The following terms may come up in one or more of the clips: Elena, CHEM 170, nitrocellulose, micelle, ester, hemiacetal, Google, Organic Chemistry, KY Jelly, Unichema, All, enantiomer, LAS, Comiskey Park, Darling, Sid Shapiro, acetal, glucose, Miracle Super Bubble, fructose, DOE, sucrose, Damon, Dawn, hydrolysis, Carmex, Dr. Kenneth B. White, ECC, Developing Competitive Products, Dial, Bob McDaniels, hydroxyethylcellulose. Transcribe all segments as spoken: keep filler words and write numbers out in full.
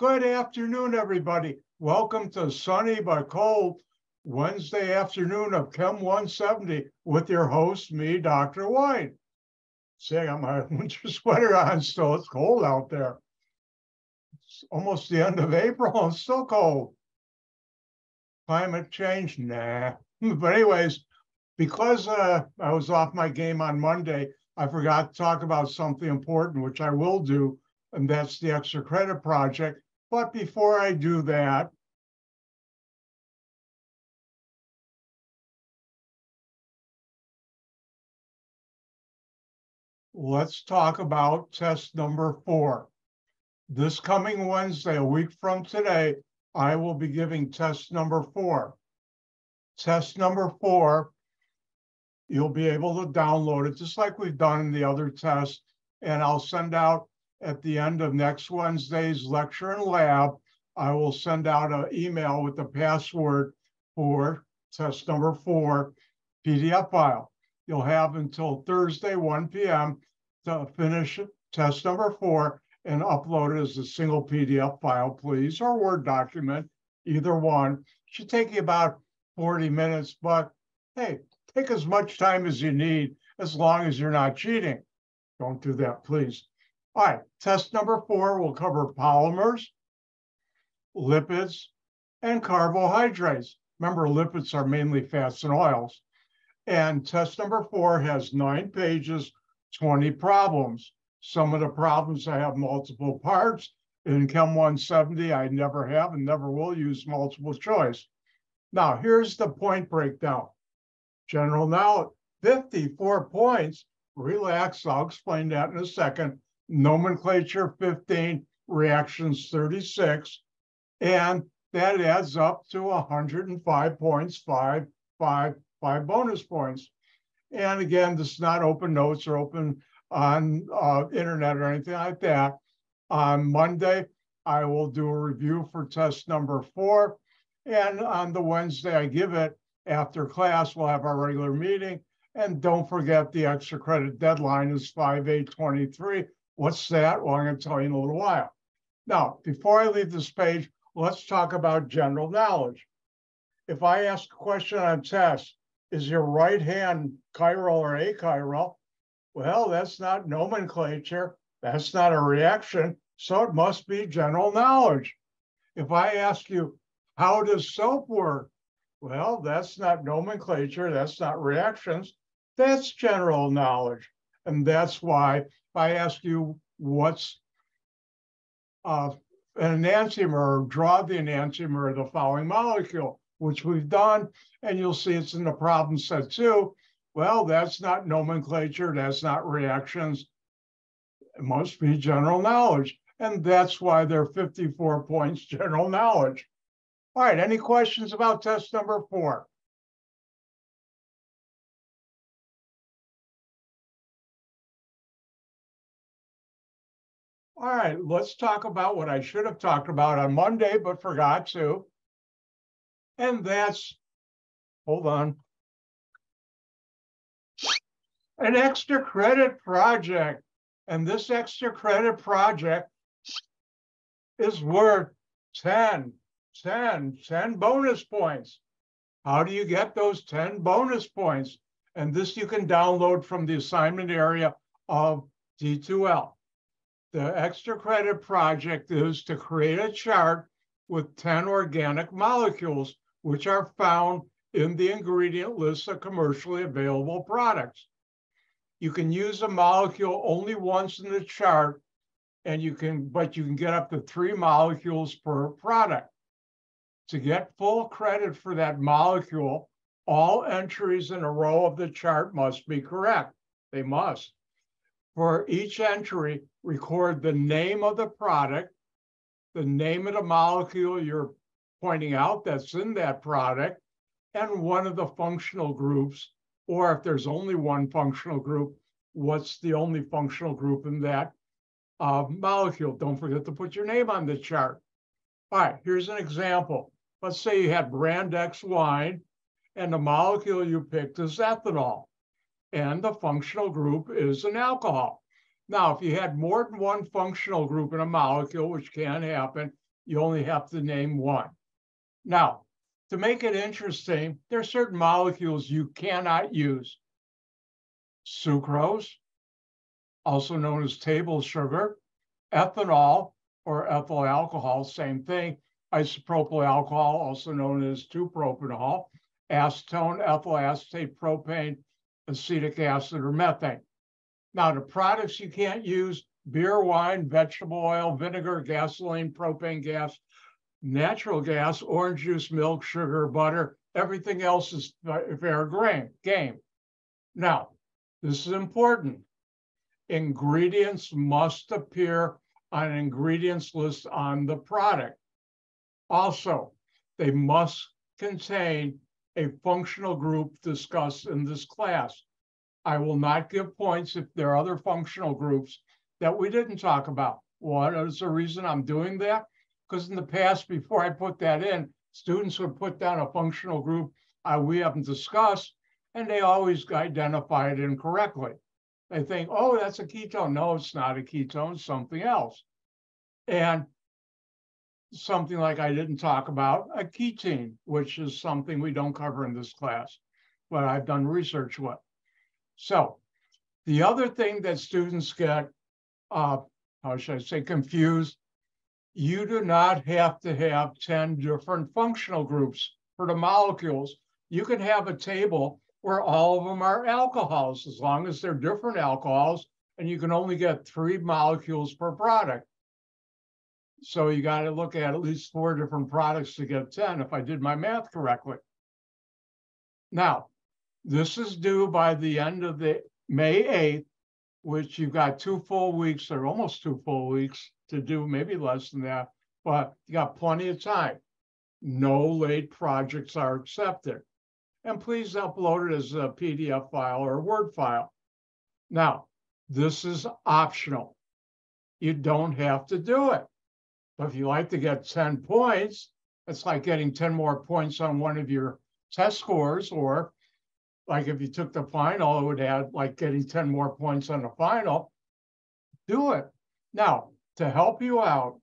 Good afternoon, everybody. Welcome to sunny but cold Wednesday afternoon of CHEM one seventy with your host, me, Doctor White. See, I got my winter sweater on, so it's cold out there. It's almost the end of April, it's still cold. Climate change, nah. But anyways, because uh, I was off my game on Monday, I forgot to talk about something important, which I will do, and that's the Extra Credit Project. But before I do that, let's talk about test number four. This coming Wednesday, a week from today, I will be giving test number four. Test number four, you'll be able to download it just like we've done in the other tests, and I'll send out at the end of next Wednesday's lecture and lab, I will send out an email with the password for test number four P D F file. You'll have until Thursday, one p m to finish test number four and upload it as a single P D F file, please, or Word document, either one. It should take you about forty minutes, but hey, take as much time as you need as long as you're not cheating. Don't do that, please. All right, test number four will cover polymers, lipids, and carbohydrates. Remember, lipids are mainly fats and oils. And test number four has nine pages, twenty problems. Some of the problems I have multiple parts. In CHEM one seventy, I never have and never will use multiple choice. Now, here's the point breakdown. General knowledge, fifty-four points. Relax, I'll explain that in a second. Nomenclature fifteen, reactions thirty-six, and that adds up to one hundred five points, five, five, five bonus points. And again, this is not open notes or open on uh, internet or anything like that. On Monday, I will do a review for test number four, and on the Wednesday I give it. After class, we'll have our regular meeting, and don't forget the extra credit deadline is five eight twenty-three. What's that? Well, I'm going to tell you in a little while. Now, before I leave this page, let's talk about general knowledge. If I ask a question on a test, is your right hand chiral or achiral? Well, that's not nomenclature. That's not a reaction. So it must be general knowledge. If I ask you, how does soap work? Well, that's not nomenclature. That's not reactions. That's general knowledge. And that's why I ask you what's uh, an enantiomer, or draw the enantiomer of the following molecule, which we've done, and you'll see it's in the problem set too. Well, that's not nomenclature, that's not reactions. It must be general knowledge, and that's why there are fifty-four points general knowledge. All right, any questions about test number four? All right, let's talk about what I should have talked about on Monday, but forgot to. And that's, hold on, an extra credit project. And this extra credit project is worth ten, ten, ten bonus points. How do you get those ten bonus points? And this you can download from the assignment area of D two L. The extra credit project is to create a chart with ten organic molecules, which are found in the ingredient list of commercially available products. You can use a molecule only once in the chart, and you can, but you can get up to three molecules per product. To get full credit for that molecule, all entries in a row of the chart must be correct. They must. For each entry, record the name of the product, the name of the molecule you're pointing out that's in that product, and one of the functional groups, or if there's only one functional group, what's the only functional group in that uh, molecule? Don't forget to put your name on the chart. All right, here's an example. Let's say you had brand X wine, and the molecule you picked is ethanol, and the functional group is an alcohol. Now, if you had more than one functional group in a molecule, which can happen, You only have to name one. Now, to make it interesting, there are certain molecules you cannot use. Sucrose, also known as table sugar, ethanol or ethyl alcohol, same thing. Isopropyl alcohol, also known as two propanol, acetone, ethyl acetate, propane, acetic acid, or methane. Now, the products you can't use: beer, wine, vegetable oil, vinegar, gasoline, propane gas, natural gas, orange juice, milk, sugar, butter. Everything else is fair game. Now, this is important. Ingredients must appear on an ingredients list on the product. Also, they must contain a functional group discussed in this class. I will not give points if there are other functional groups that we didn't talk about. What is the reason I'm doing that? Because in the past, before I put that in, students would put down a functional group uh, we haven't discussed, and they always identify it incorrectly. They think, oh, that's a ketone. No, it's not a ketone, it's something else. And something like I didn't talk about, a ketene, which is something we don't cover in this class, but I've done research with. So the other thing that students get, uh, how should I say, confused, you do not have to have ten different functional groups for the molecules. You can have a table where all of them are alcohols, as long as they're different alcohols, and you can only get three molecules per product. So you got to look at at least four different products to get ten, if I did my math correctly. Now, this is due by the end of the May eighth, which you've got two full weeks or almost two full weeks to do, maybe less than that, but you got plenty of time. No late projects are accepted. And please upload it as a P D F file or a Word file. Now, this is optional. You don't have to do it. But if you like to get ten points, it's like getting ten more points on one of your test scores, or like if you took the final, it would add like getting ten more points on the final. Do it. Now, to help you out,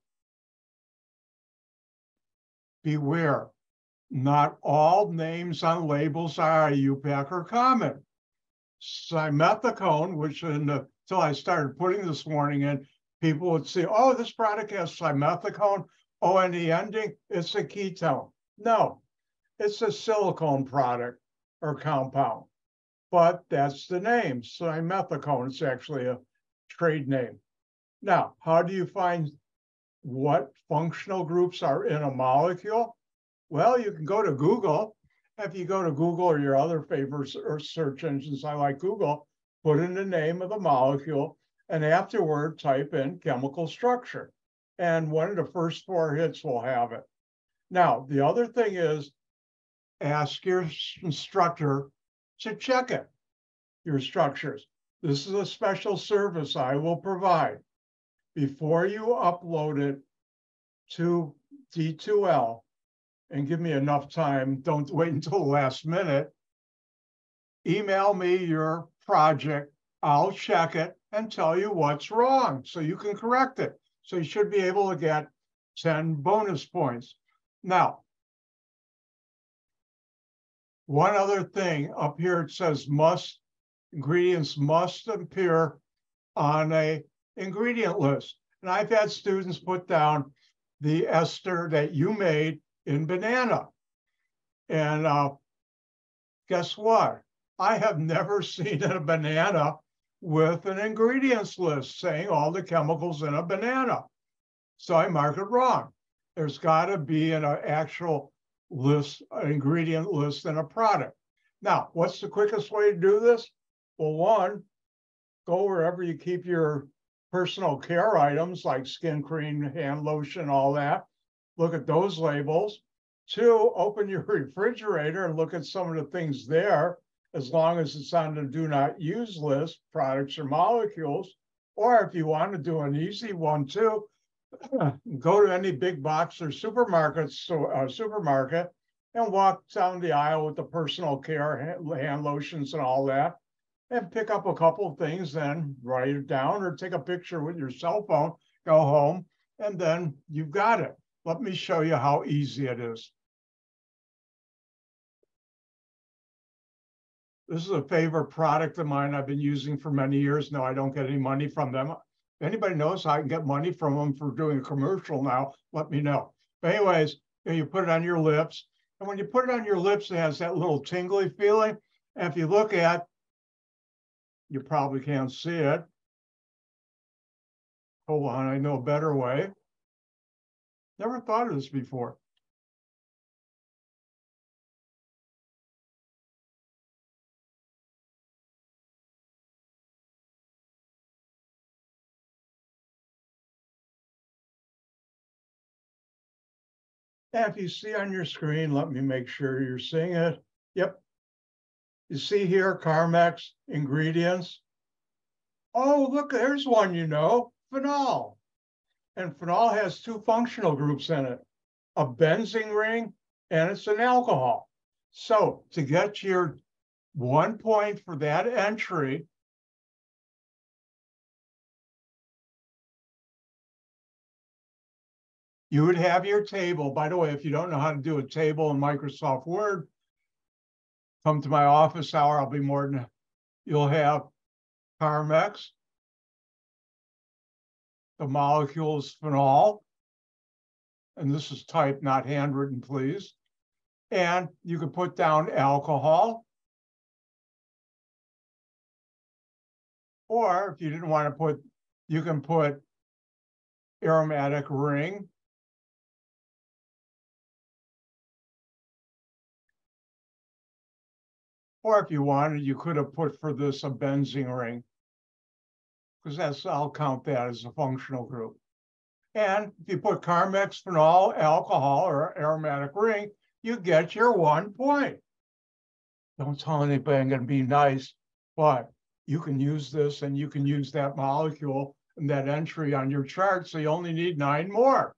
beware, not all names on labels are U P A C or common. Simethicone, which until I started putting this warning in, people would say, oh, this product has simethicone. Oh, and the ending, it's a ketone. No, it's a silicone product or compound, but that's the name, simethicone. It's actually a trade name. Now, how do you find what functional groups are in a molecule? Well, you can go to Google. If you go to Google or your other favorite or search engines, I like Google, put in the name of the molecule, and afterward type in chemical structure. And one of the first four hits will have it. Now, the other thing is, ask your instructor to check it, your structures. This is a special service I will provide. Before you upload it to D two L, and give me enough time, don't wait until the last minute, email me your project, I'll check it, and tell you what's wrong so you can correct it. So you should be able to get ten bonus points. Now, one other thing up here, it says must, ingredients must appear on a ingredient list. And I've had students put down the ester that you made in banana. And uh, guess what? I have never seen a banana with an ingredients list saying all the chemicals in a banana. So I mark it wrong. There's got to be an actual list, an ingredient list in a product. Now, what's the quickest way to do this? Well, one, go wherever you keep your personal care items like skin cream, hand lotion, all that. Look at those labels. Two, open your refrigerator and look at some of the things there, as long as it's on the do not use list, products or molecules. Or if you want to do an easy one too, go to any big box or supermarket, so, uh, supermarket and walk down the aisle with the personal care, hand lotions and all that, and pick up a couple of things, then write it down or take a picture with your cell phone, go home, and then you've got it. Let me show you how easy it is. This is a favorite product of mine I've been using for many years. No, I don't get any money from them. If anybody knows I can get money from them for doing a commercial now, let me know. But anyways, you put it on your lips. And when you put it on your lips, it has that little tingly feeling. And if you look at, you probably can't see it. Hold on, I know a better way. Never thought of this before. Now, if you see on your screen, let me make sure you're seeing it. Yep. You see here, Carmex, ingredients. Oh, look, there's one you know, phenol. And phenol has two functional groups in it, a benzene ring, and it's an alcohol. So to get your one point for that entry, you would have your table. By the way, if you don't know how to do a table in Microsoft Word, come to my office hour. I'll be more than, you'll have Carmex, the molecules phenol, and this is type, not handwritten, please. And you could put down alcohol. Or if you didn't want to put, you can put aromatic ring. Or if you wanted, you could have put for this a benzene ring, because that's, I'll count that as a functional group. And if you put Carmex, phenol, alcohol, or aromatic ring, you get your one point. Don't tell anybody I'm going to be nice, but you can use this and you can use that molecule and that entry on your chart, so you only need nine more.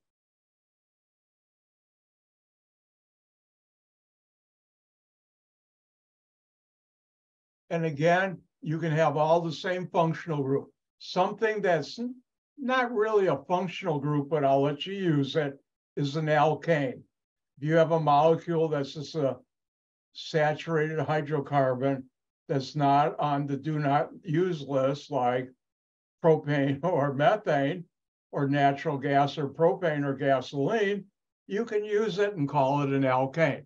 And again, you can have all the same functional group. Something that's not really a functional group, but I'll let you use it, is an alkane. If you have a molecule that's just a saturated hydrocarbon that's not on the do not use list, like propane or methane or natural gas or propane or gasoline, you can use it and call it an alkane.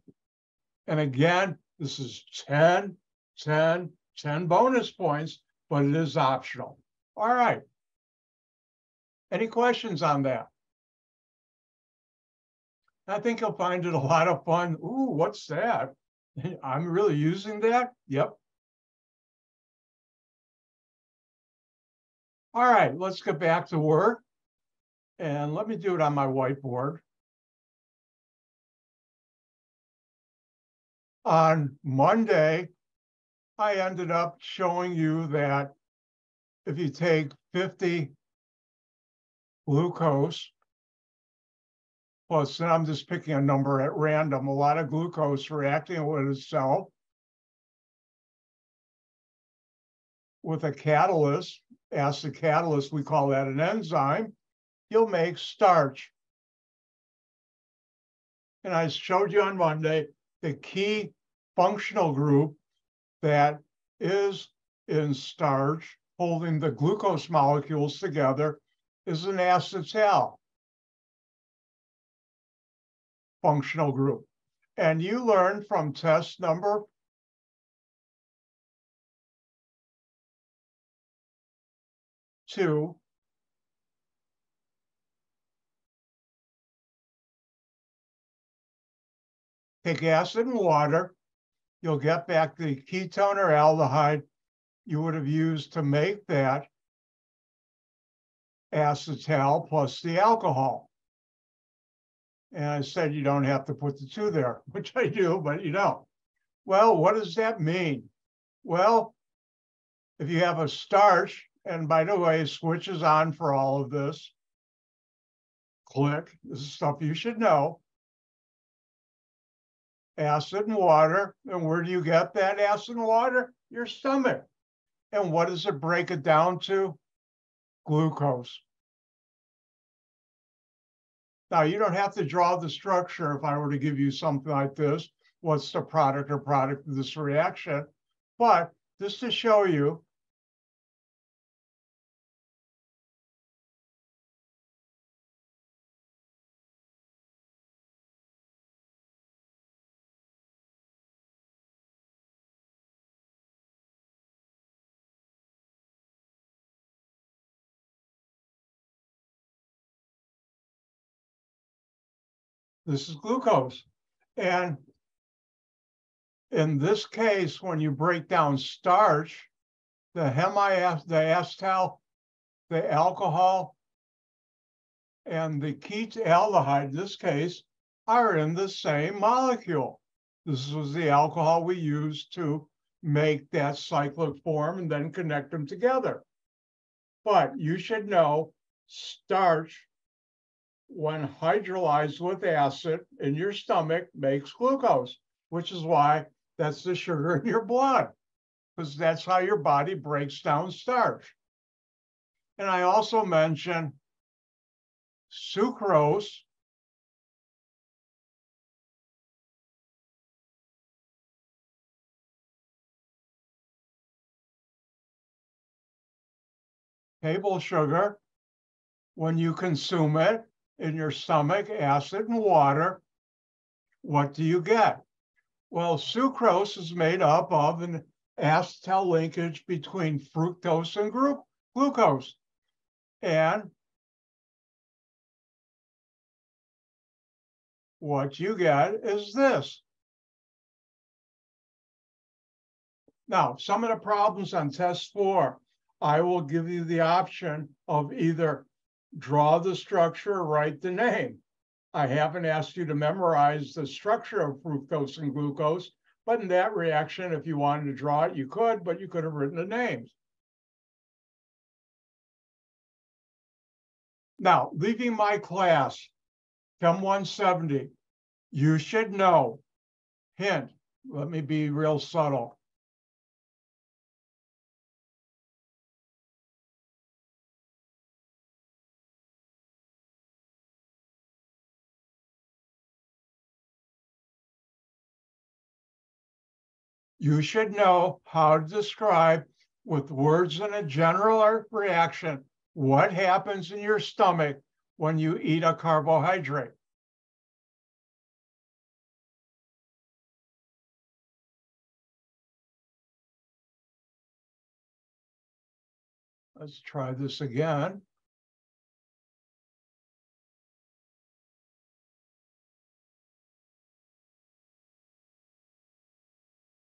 And again, this is ten, ten, ten bonus points, but it is optional. All right. Any questions on that? I think you'll find it a lot of fun. Ooh, what's that? I'm really using that? Yep. All right, let's get back to work. And let me do it on my whiteboard. On Monday, I ended up showing you that if you take fifty glucose plus, and I'm just picking a number at random, a lot of glucose reacting with itself with a catalyst, acid catalyst, we call that an enzyme, you'll make starch. And I showed you on Monday the key functional group that is in starch, holding the glucose molecules together, is an acetal functional group. And you learn from test number two take acid and water. You'll get back the ketone or aldehyde you would have used to make that acetal plus the alcohol. And I said you don't have to put the two there, which I do, but you don't. Well, what does that mean? Well, if you have a starch, and by the way, switch is on for all of this. Click. This is stuff you should know. Acid and water, and where do you get that acid and water? Your stomach. And what does it break it down to? Glucose. Now, you don't have to draw the structure if I were to give you something like this. What's the product or product of this reaction? But just to show you, this is glucose. And in this case, when you break down starch, the hemi, the acetal, the alcohol, and the ketaldehyde, in this case, are in the same molecule. This was the alcohol we used to make that cyclic form and then connect them together. But you should know starch, when hydrolyzed with acid in your stomach, makes glucose, which is why that's the sugar in your blood, because that's how your body breaks down starch. And I also mentioned sucrose, table sugar. When you consume it in your stomach, acid and water, what do you get? Well, sucrose is made up of an acetal linkage between fructose and group, glucose. And what you get is this. Now, some of the problems on test four, I will give you the option of either draw the structure or write the name. I haven't asked you to memorize the structure of fructose and glucose, but in that reaction, if you wanted to draw it, you could, but you could have written the names. Now, leaving my class, CHEM one seventy, you should know, hint, let me be real subtle. You should know how to describe with words in a general reaction what happens in your stomach when you eat a carbohydrate. Let's try this again.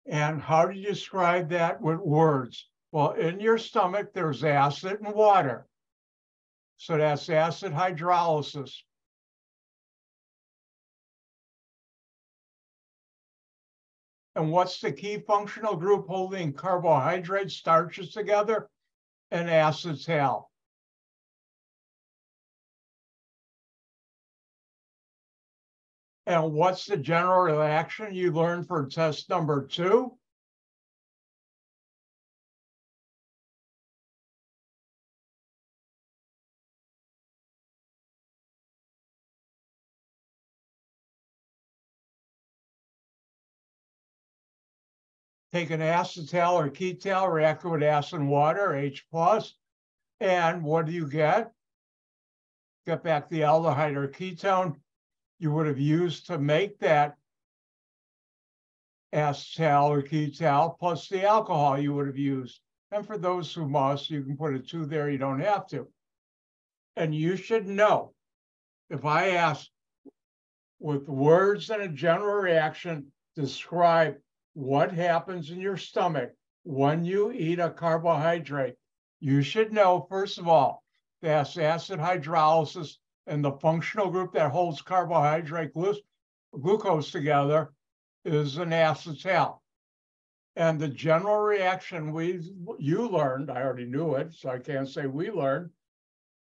And how do you describe that with words? Well, in your stomach, there's acid and water. So that's acid hydrolysis. And what's the key functional group holding carbohydrates, starches together? An acetal. And what's the general reaction you learned for test number two? Take an acetal or ketal, react with acid and water, H plus, and what do you get? Get back the aldehyde or ketone you would have used to make that acetal or ketal, plus the alcohol you would have used. And for those who must, you can put a two there, you don't have to. And you should know, if I ask with words and a general reaction, describe what happens in your stomach when you eat a carbohydrate, you should know, first of all, that's acid hydrolysis, and the functional group that holds carbohydrate glu glucose together is an acetal. And the general reaction we you learned, I already knew it, so I can't say we learned,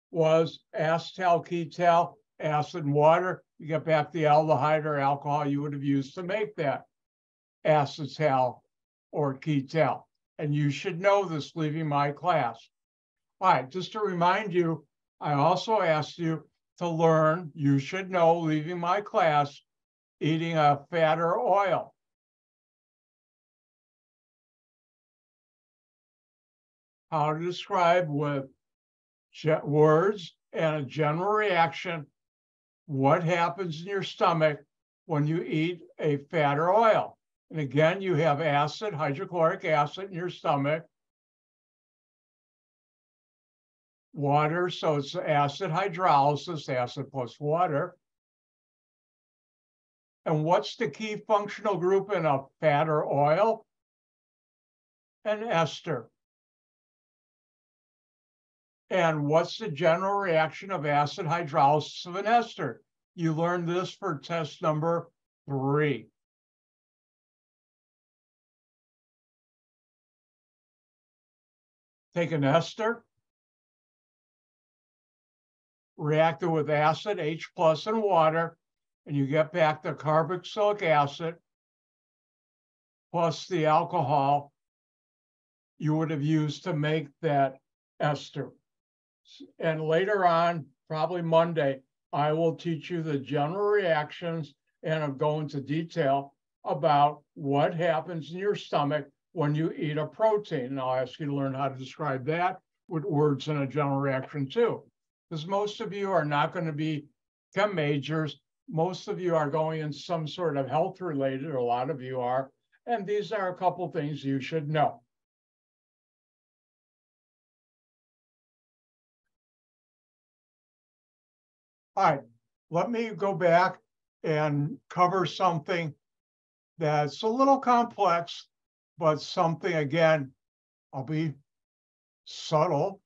was acetal, ketal, acid and water. You get back the aldehyde or alcohol you would have used to make that acetal or ketal. And you should know this leaving my class. All right, just to remind you, I also asked you to learn, you should know, leaving my class, eating a fatter oil. How to describe with words and a general reaction what happens in your stomach when you eat a fatter oil. And again, you have acid, hydrochloric acid in your stomach, water, so it's acid hydrolysis, acid plus water. And what's the key functional group in a fatter oil? An ester. And what's the general reaction of acid hydrolysis of an ester? You learned this for test number three. Take an ester, react it with acid, H plus, and water, and you get back the carboxylic acid plus the alcohol you would have used to make that ester. And later on, probably Monday, I will teach you the general reactions and I'll go into detail about what happens in your stomach when you eat a protein. And I'll ask you to learn how to describe that with words in a general reaction too. Because most of you are not going to be chem majors. Most of you are going in some sort of health related, or a lot of you are. And these are a couple things you should know. All right, let me go back and cover something that's a little complex, but something, again, I'll be subtle.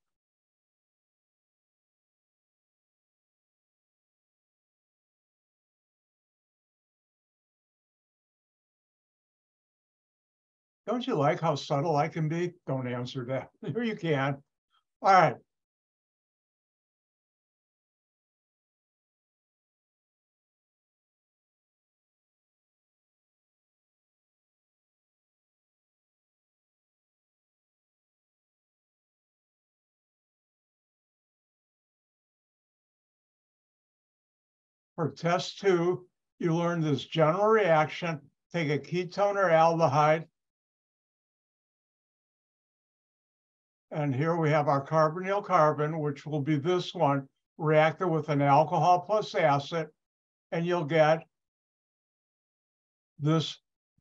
Don't you like how subtle I can be? Don't answer that. Here you can. All right. For test two, you learn this general reaction. Take a ketone or aldehyde. And here we have our carbonyl carbon, which will be this one, reacted with an alcohol plus acid. And you'll get this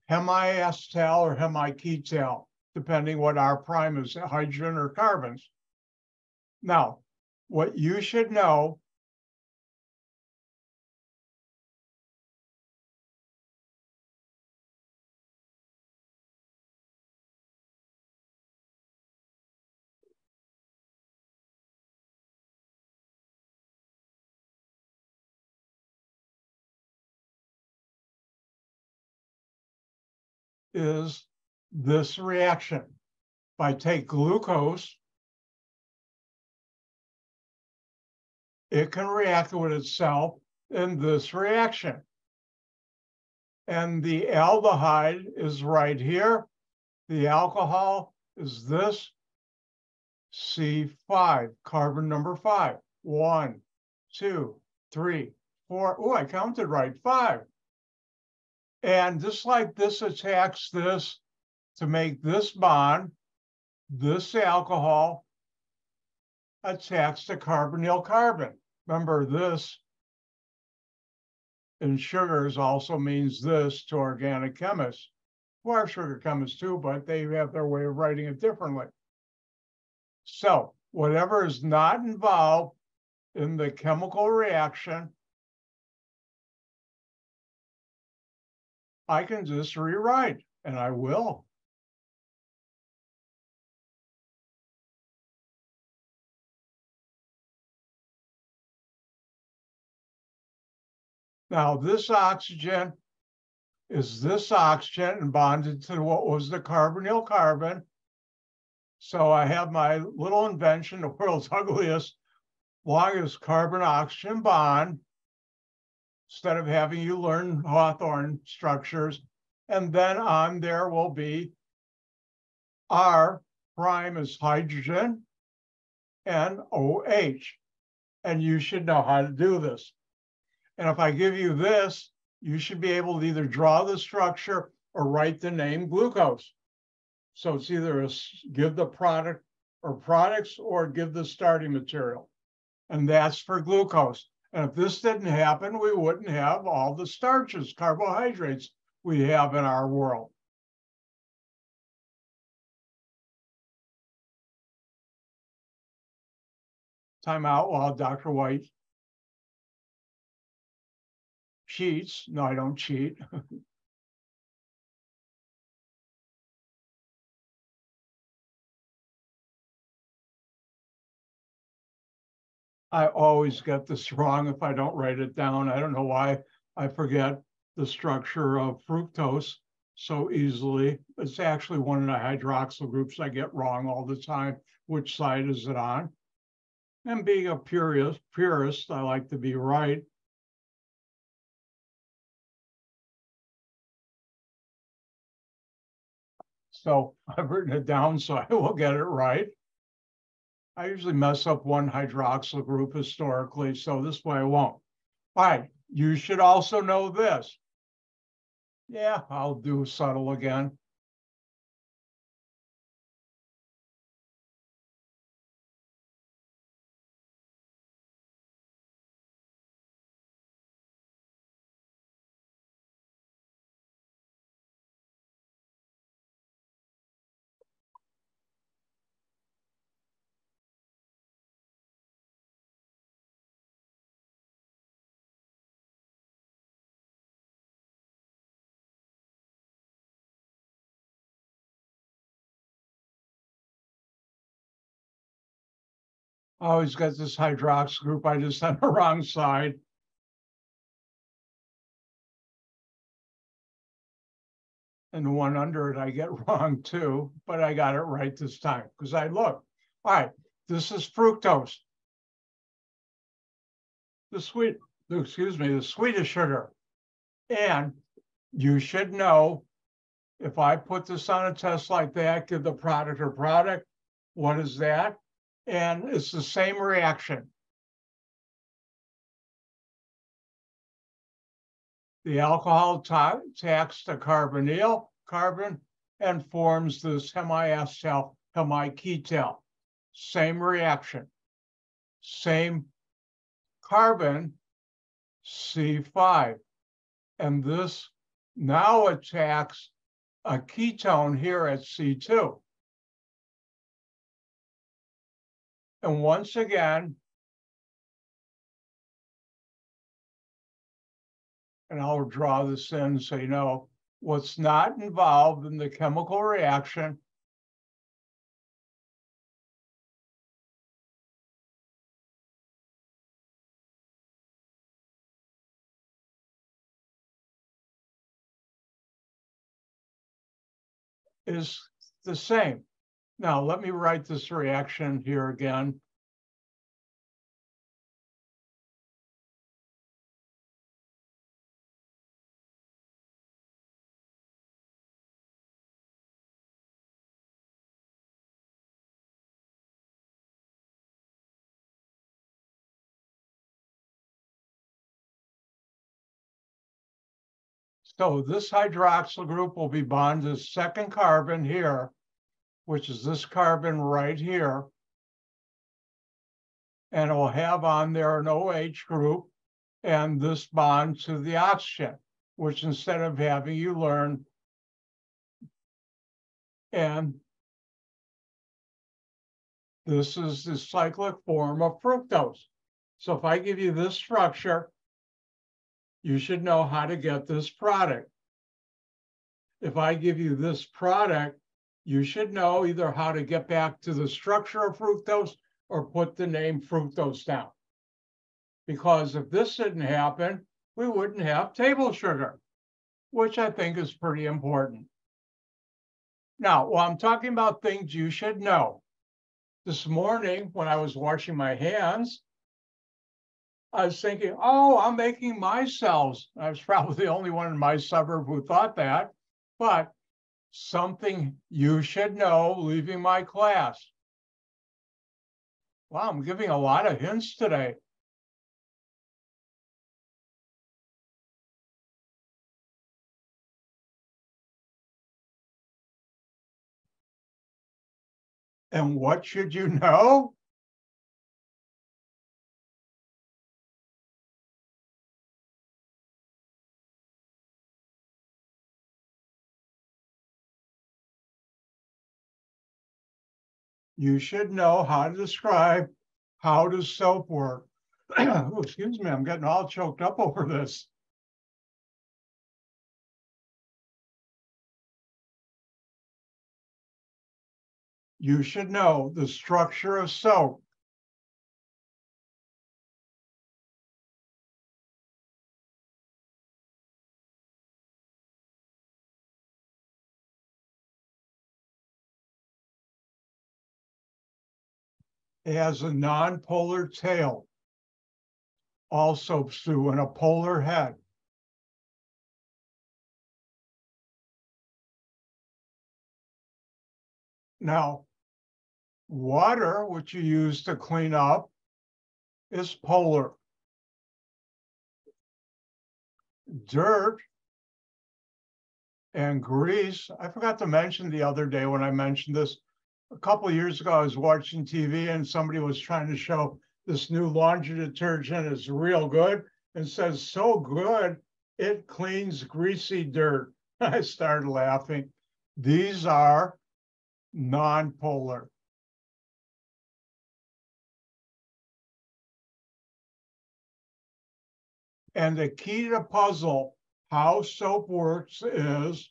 hemiacetal or hemiketal, depending what R prime is, hydrogen or carbons. Now, what you should know is this reaction. If I take glucose, it can react with itself in this reaction. And the aldehyde is right here. The alcohol is this C five, carbon number five. One, two, three, four. Oh, I counted right, five. And just like this attacks this to make this bond, this alcohol attacks the carbonyl carbon. Remember, this in sugars also means this to organic chemists, who are sugar chemists too, but they have their way of writing it differently. So whatever is not involved in the chemical reaction, I can just rewrite, and I will. Now, this oxygen is this oxygen and bonded to what was the carbonyl carbon. So I have my little invention, the world's ugliest, longest carbon-oxygen bond. Instead of having you learn Hawthorne structures. And then on there will be R prime is hydrogen and OH. and you should know how to do this. And if I give you this, you should be able to either draw the structure or write the name glucose. So it's either a, give the product or products or give the starting material. And that's for glucose. And if this didn't happen, we wouldn't have all the starches, carbohydrates we have in our world. Time out while Doctor White cheats. No, I don't cheat. I always get this wrong if I don't write it down. I don't know why I forget the structure of fructose so easily. It's actually one of the hydroxyl groups I get wrong all the time. Which side is it on? And being a purist, purist, I like to be right. So I've written it down so I will get it right. I usually mess up one hydroxyl group historically, so this way I won't. All right, you should also know this. Yeah, I'll do subtle again. I always got this hydroxyl group, I just on the wrong side. And the one under it I get wrong too, but I got it right this time because I looked. All right, this is fructose. The sweet, excuse me, the sweetest sugar. And you should know, if I put this on a test like that, give the product or product, what is that? And it's the same reaction. The alcohol tacks to carbonyl carbon and forms this hemiacetal, hemiketal. Same reaction, same carbon, C five. And this now attacks a ketone here at C two. And once again, and I'll draw this in so you know, what's not involved in the chemical reaction is the same. Now, let me write this reaction here again. So this hydroxyl group will be bonded to the second carbon here, which is this carbon right here. And it will have on there an OH group and this bond to the oxygen, which instead of having you learn, and this is the cyclic form of fructose. So if I give you this structure, you should know how to get this product. If I give you this product, you should know either how to get back to the structure of fructose or put the name fructose down. Because if this didn't happen, we wouldn't have table sugar, which I think is pretty important. Now, while I'm talking about things you should know, this morning when I was washing my hands, I was thinking, oh, I'm making myself. I was probably the only one in my suburb who thought that, but something you should know leaving my class. Wow, I'm giving a lot of hints today. And what should you know? You should know how to describe how does soap work. Oh, excuse me, I'm getting all choked up over this. You should know the structure of soap. It has a non-polar tail. All soaps do, and a polar head. Now, water, which you use to clean up, is polar. Dirt and grease, I forgot to mention the other day when I mentioned this, a couple of years ago, I was watching T V and somebody was trying to show this new laundry detergent is real good and says, so good, it cleans greasy dirt. I started laughing. These are non-polar. And the key to the puzzle, how soap works, is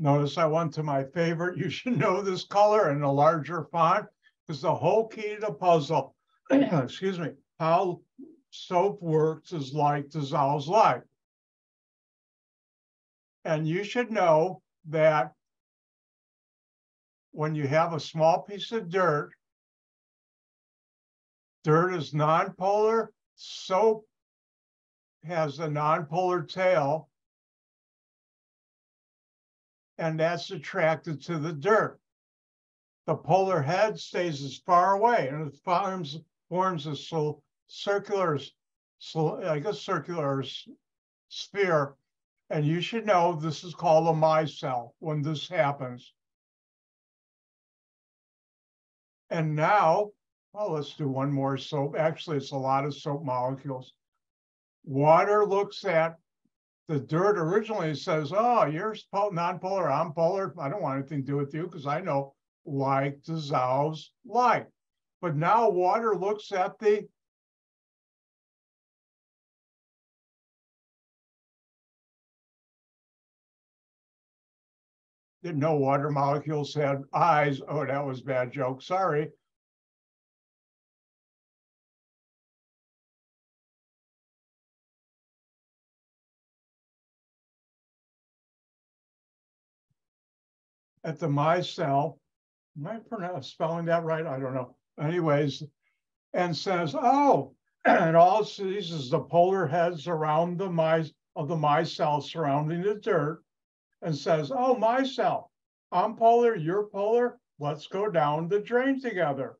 notice I went to my favorite. You should know this color in a larger font because the whole key to the puzzle, excuse me, how soap works is light dissolves light. And you should know that when you have a small piece of dirt, dirt is nonpolar, soap has a nonpolar tail, and that's attracted to the dirt. The polar head stays as far away and it forms, forms a circular, I guess circular sphere. And you should know this is called a micelle when this happens. And now, well, let's do one more soap. Actually, it's a lot of soap molecules. Water looks at the dirt originally says, oh, you're non-polar, I'm polar. I don't want anything to do with you because I know like dissolves like. But now water looks at the didn't know water molecules had eyes. Oh, that was a bad joke. Sorry. At the micelle, am I pronouncing spelling that right? I don't know. Anyways, and says, oh, and all it sees is the polar heads around the mice of the micelle surrounding the dirt, and says, oh, micelle, I'm polar, you're polar. Let's go down the drain together,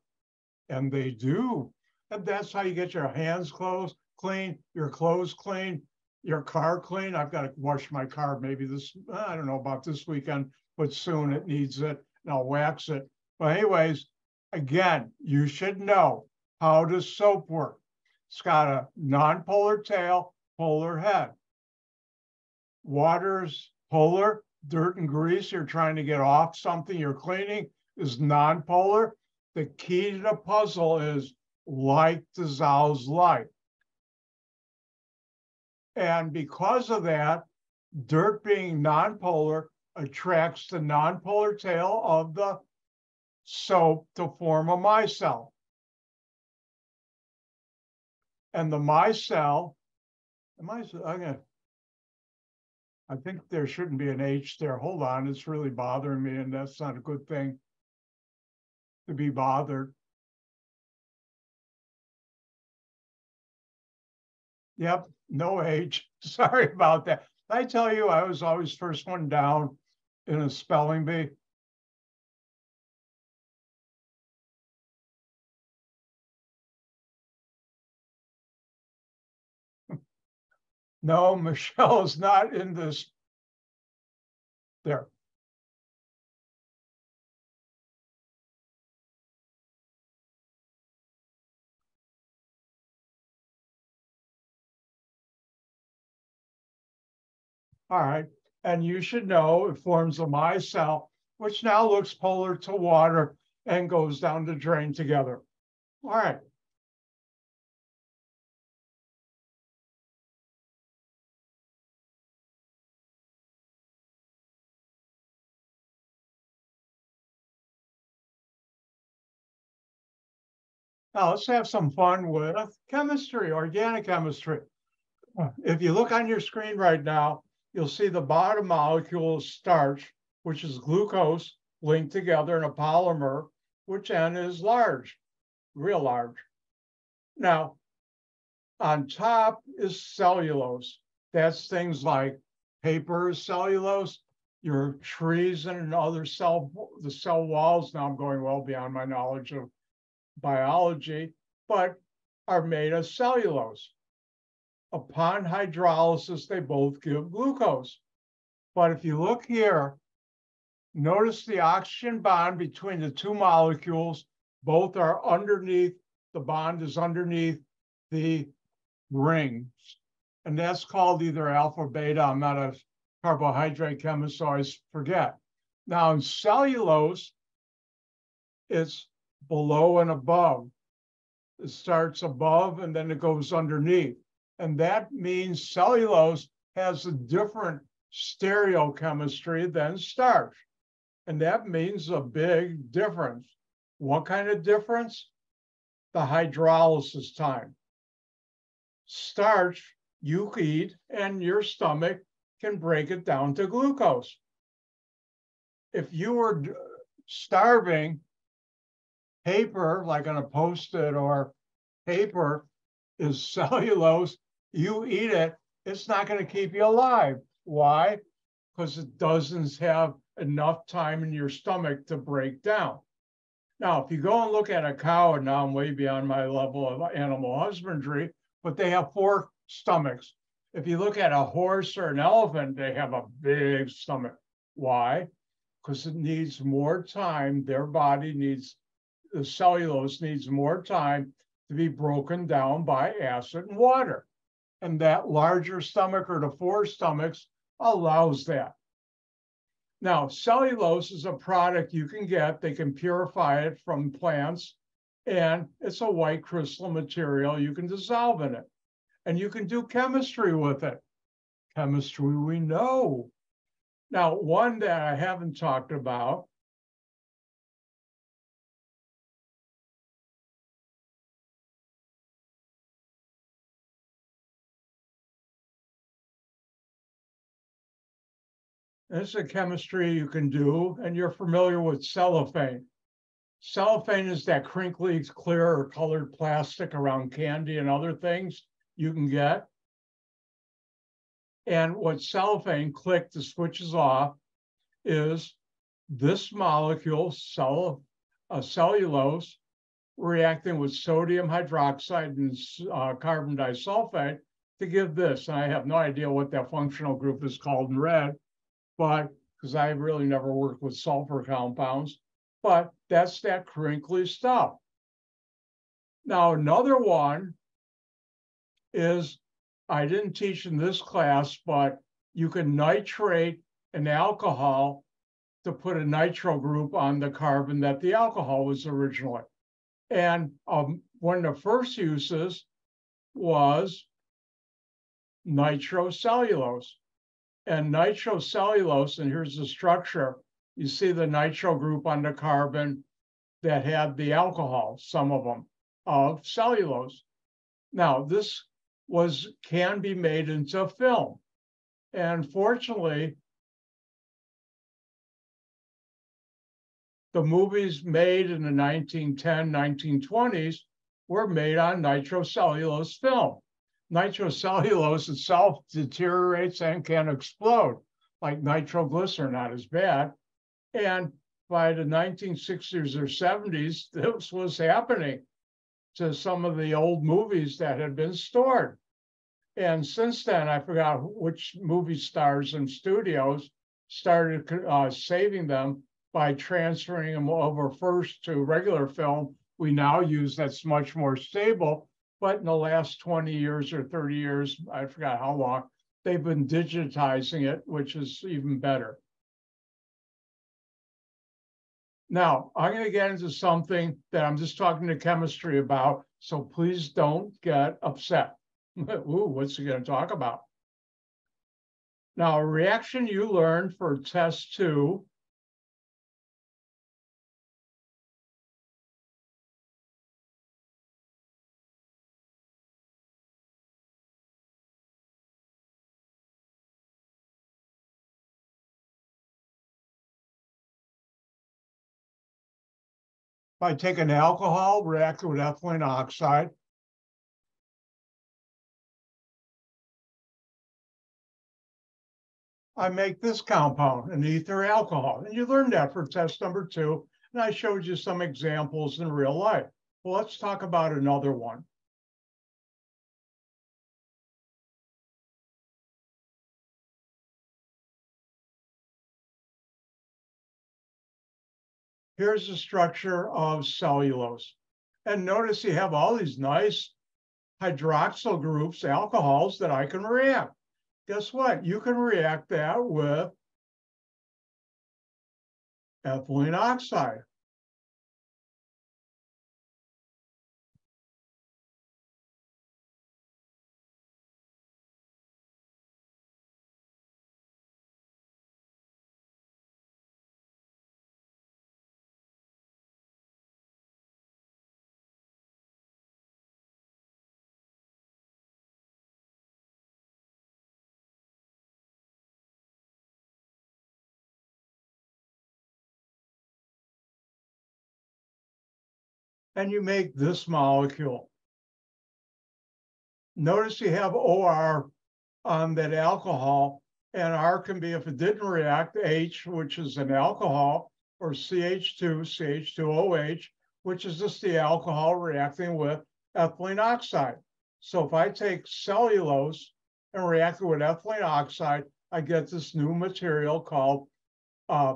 and they do, and that's how you get your hands closed, clean, your clothes clean, your car clean. I've got to wash my car maybe this. I don't know about this weekend. But soon it needs it, and I'll wax it. But anyways, again, you should know how does soap work. It's got a non-polar tail, polar head. Water's polar, dirt and grease, you're trying to get off something you're cleaning, is non-polar. The key to the puzzle is like dissolves like. And because of that, dirt being non-polar, attracts the nonpolar tail of the soap to form a micelle. And the micelle, am I, I'm gonna, I think there shouldn't be an H there. Hold on, it's really bothering me, and that's not a good thing to be bothered. Yep, no H. Sorry about that. I tell you, I was always first one down in a spelling bee. No, Michelle's not in this. There. All right. And you should know it forms a micelle, which now looks polar to water and goes down the drain together. All right. Now let's have some fun with chemistry, organic chemistry. If you look on your screen right now, you'll see the bottom molecule of starch, which is glucose, linked together in a polymer, which N is large, real large. Now, on top is cellulose. That's things like paper cellulose, your trees and other cell, the cell walls. Now I'm going well beyond my knowledge of biology, but are made of cellulose. Upon hydrolysis, they both give glucose. But if you look here, notice the oxygen bond between the two molecules. Both are underneath, the bond is underneath the ring. And that's called either alpha, beta. I'm not a carbohydrate chemist, so I forget. Now in cellulose, it's below and above. It starts above and then it goes underneath. And that means cellulose has a different stereochemistry than starch. And that means a big difference. What kind of difference? The hydrolysis time. Starch, you eat, and your stomach can break it down to glucose. If you were starving, paper, like on a Post-it or paper, is cellulose. You eat it, it's not going to keep you alive. Why? Because it doesn't have enough time in your stomach to break down. Now, if you go and look at a cow, and now I'm way beyond my level of animal husbandry, but they have four stomachs. If you look at a horse or an elephant, they have a big stomach. Why? Because it needs more time. Their body needs, the cellulose needs more time to be broken down by acid and water. And that larger stomach, or the four stomachs, allows that. Now, cellulose is a product you can get. They can purify it from plants, and it's a white crystal material. You can dissolve in it, and you can do chemistry with it. Chemistry we know. Now, one that I haven't talked about . This is a chemistry you can do, and you're familiar with cellophane. Cellophane is that crinkly, clear, or colored plastic around candy and other things you can get. And what cellophane, click the switches off, is this molecule, cell, uh, cellulose, reacting with sodium hydroxide and uh, carbon disulfide to give this. And I have no idea what that functional group is called in red, but because I really never worked with sulfur compounds, but that's that crinkly stuff. Now, another one is, I didn't teach in this class, but you can nitrate an alcohol to put a nitro group on the carbon that the alcohol was originally. And um, one of the first uses was nitrocellulose. And nitrocellulose, and here's the structure. You see the nitro group on the carbon that had the alcohol, some of them, of cellulose. Now, this was can be made into film. And fortunately, the movies made in the nineteen ten, nineteen twenties were made on nitrocellulose film. Nitrocellulose itself deteriorates and can explode, like nitroglycerin, not as bad. And by the nineteen sixties or seventies, this was happening to some of the old movies that had been stored. And since then, I forgot which movie stars and studios started uh, saving them by transferring them over first to regular film we now use that's much more stable. But in the last twenty years or thirty years, I forgot how long, they've been digitizing it, which is even better. Now, I'm going to get into something that I'm just talking to chemistry about, so please don't get upset. Ooh, what's he going to talk about? Now, a reaction you learned for test two by taking alcohol, reacted with ethylene oxide. I make this compound, an ether alcohol. And you learned that for test number two. And I showed you some examples in real life. Well, let's talk about another one. Here's the structure of cellulose. And notice you have all these nice hydroxyl groups, alcohols that I can react. Guess what? You can react that with ethylene oxide. And you make this molecule. Notice you have O R on that alcohol, and R can be, if it didn't react, H, which is an alcohol, or C H two, C H two O H, which is just the alcohol reacting with ethylene oxide. So if I take cellulose and react with ethylene oxide, I get this new material called uh,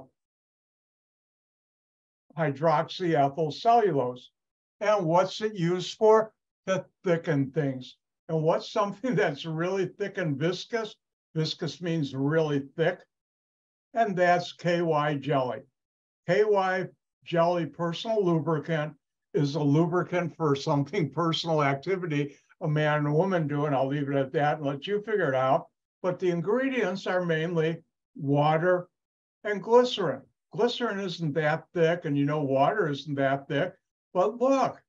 hydroxyethylcellulose. And what's it used for? To thicken things. And what's something that's really thick and viscous? Viscous means really thick. And that's K Y Jelly. K Y Jelly personal lubricant is a lubricant for something personal activity a man and a woman do, and I'll leave it at that and let you figure it out. But the ingredients are mainly water and glycerin. Glycerin isn't that thick, and you know water isn't that thick. But look,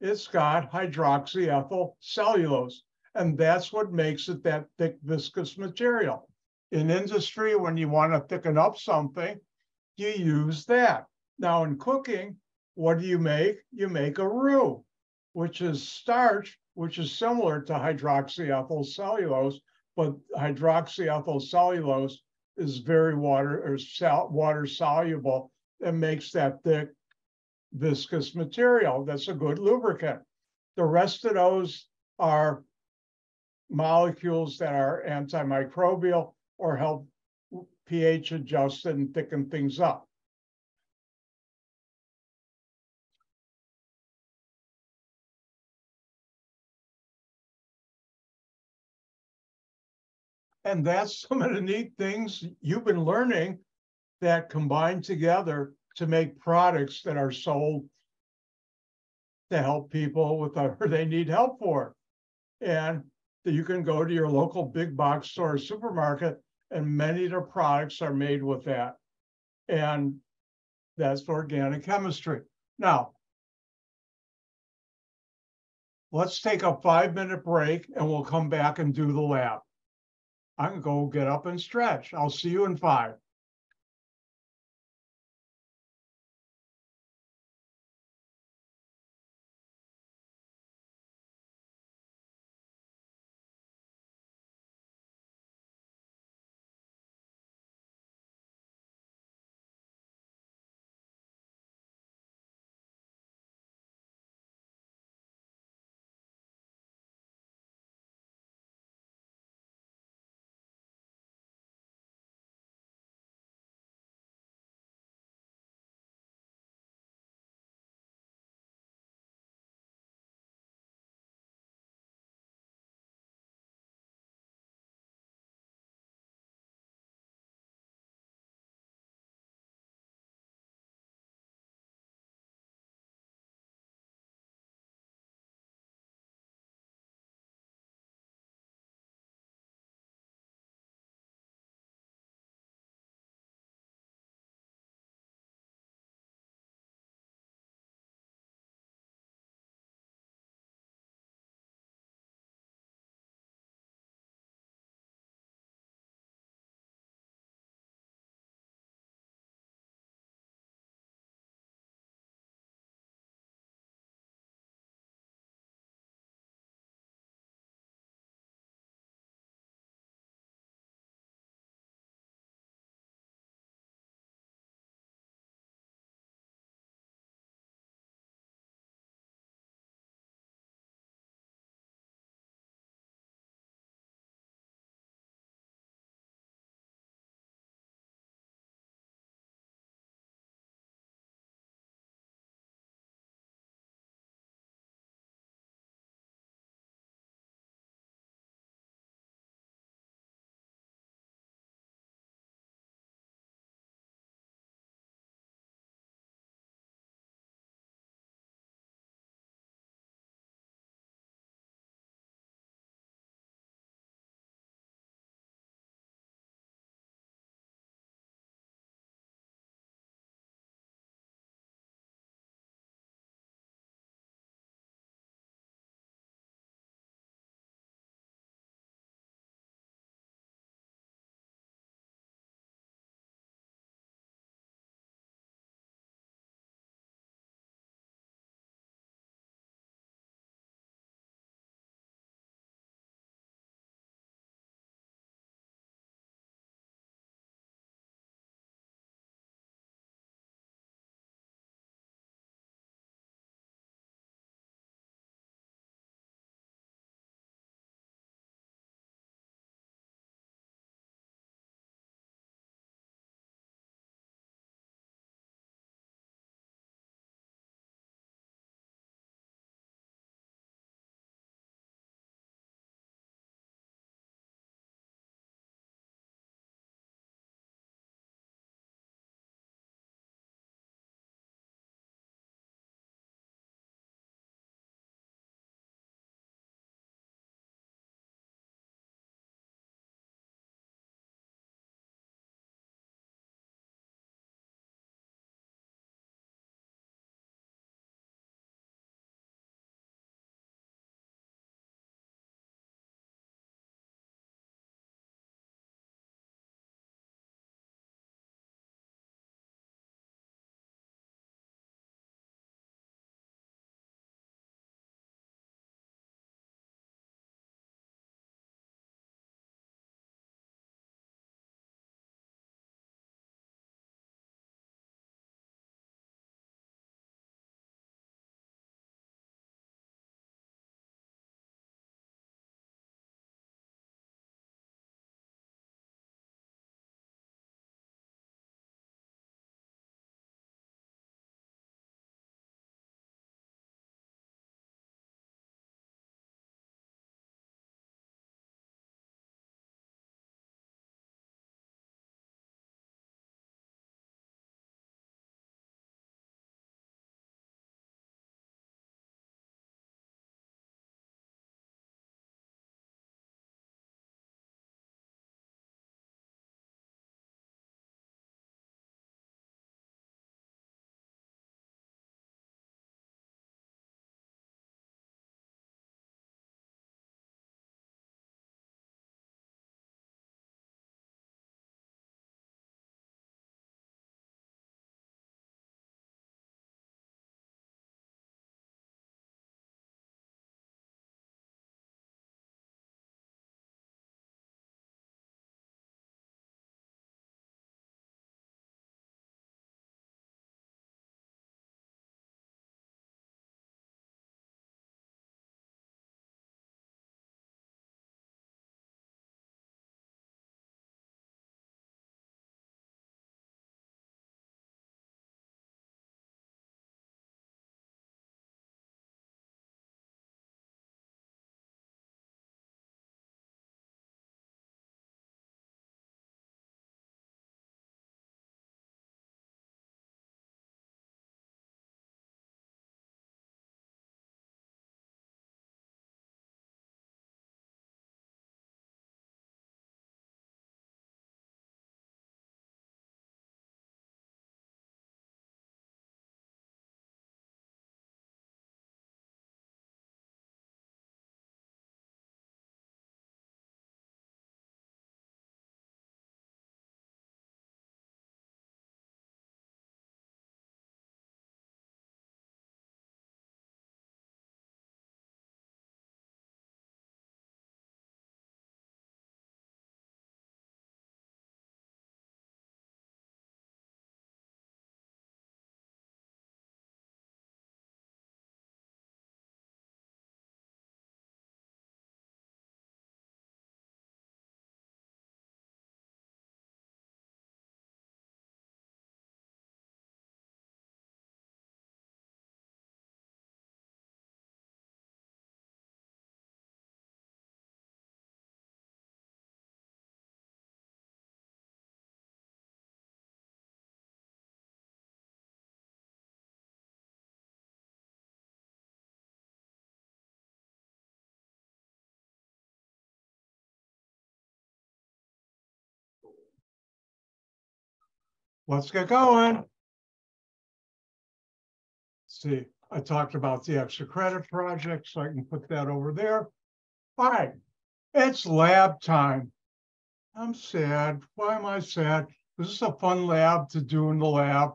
it's got hydroxyethylcellulose, and that's what makes it that thick, viscous material. In industry, when you want to thicken up something, you use that. Now, in cooking, what do you make? You make a roux, which is starch, which is similar to hydroxyethylcellulose, but hydroxyethylcellulose is very water or sal water soluble and makes that thick, viscous material. That's a good lubricant. The rest of those are molecules that are antimicrobial or help pH adjust and thicken things up. And that's some of the neat things you've been learning that combine together to make products that are sold to help people with whatever they need help for. And you can go to your local big box store or supermarket, and many of the products are made with that. And that's organic chemistry. Now, let's take a five-minute break, and we'll come back and do the lab. I'm going to go get up and stretch. I'll see you in five. Let's get going. See, I talked about the extra credit project, so I can put that over there. All right, it's lab time. I'm sad. Why am I sad? This is a fun lab to do in the lab.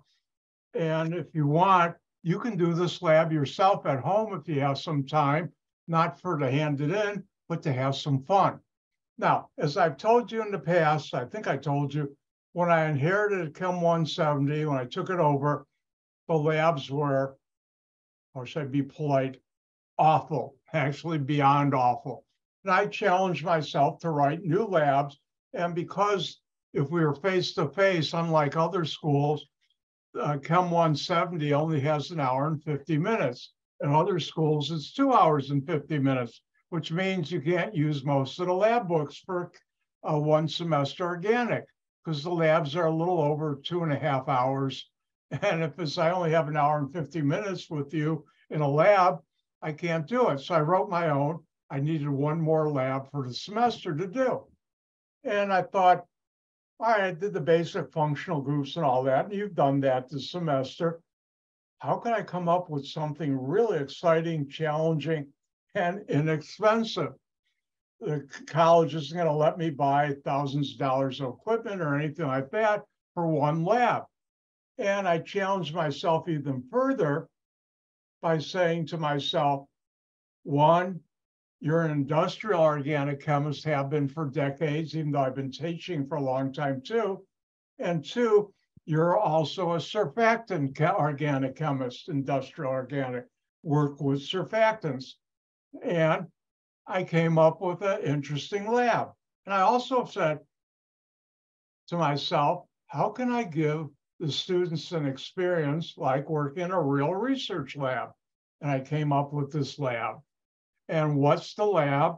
And if you want, you can do this lab yourself at home if you have some time, not for to hand it in, but to have some fun. Now, as I've told you in the past, I think I told you, when I inherited CHEM one seventy, when I took it over, the labs were, or should I be polite, awful, actually beyond awful. And I challenged myself to write new labs. And because if we were face-to-face, unlike other schools, uh, CHEM one seventy only has an hour and fifty minutes. In other schools, it's two hours and fifty minutes, which means you can't use most of the lab books for uh, one semester organic, because the labs are a little over two and a half hours. And if it's, I only have an hour and fifty minutes with you in a lab, I can't do it. So I wrote my own. I needed one more lab for the semester to do. And I thought, all right, I did the basic functional groups and all that, and you've done that this semester. How can I come up with something really exciting, challenging, and inexpensive? The college isn't going to let me buy thousands of dollars of equipment or anything like that for one lab. And I challenged myself even further by saying to myself, one, you're an industrial organic chemist, have been for decades, even though I've been teaching for a long time too. And two, you're also a surfactant organic chemist, industrial organic, work with surfactants. And I came up with an interesting lab. And I also said to myself, how can I give the students an experience like working in a real research lab? And I came up with this lab. And what's the lab?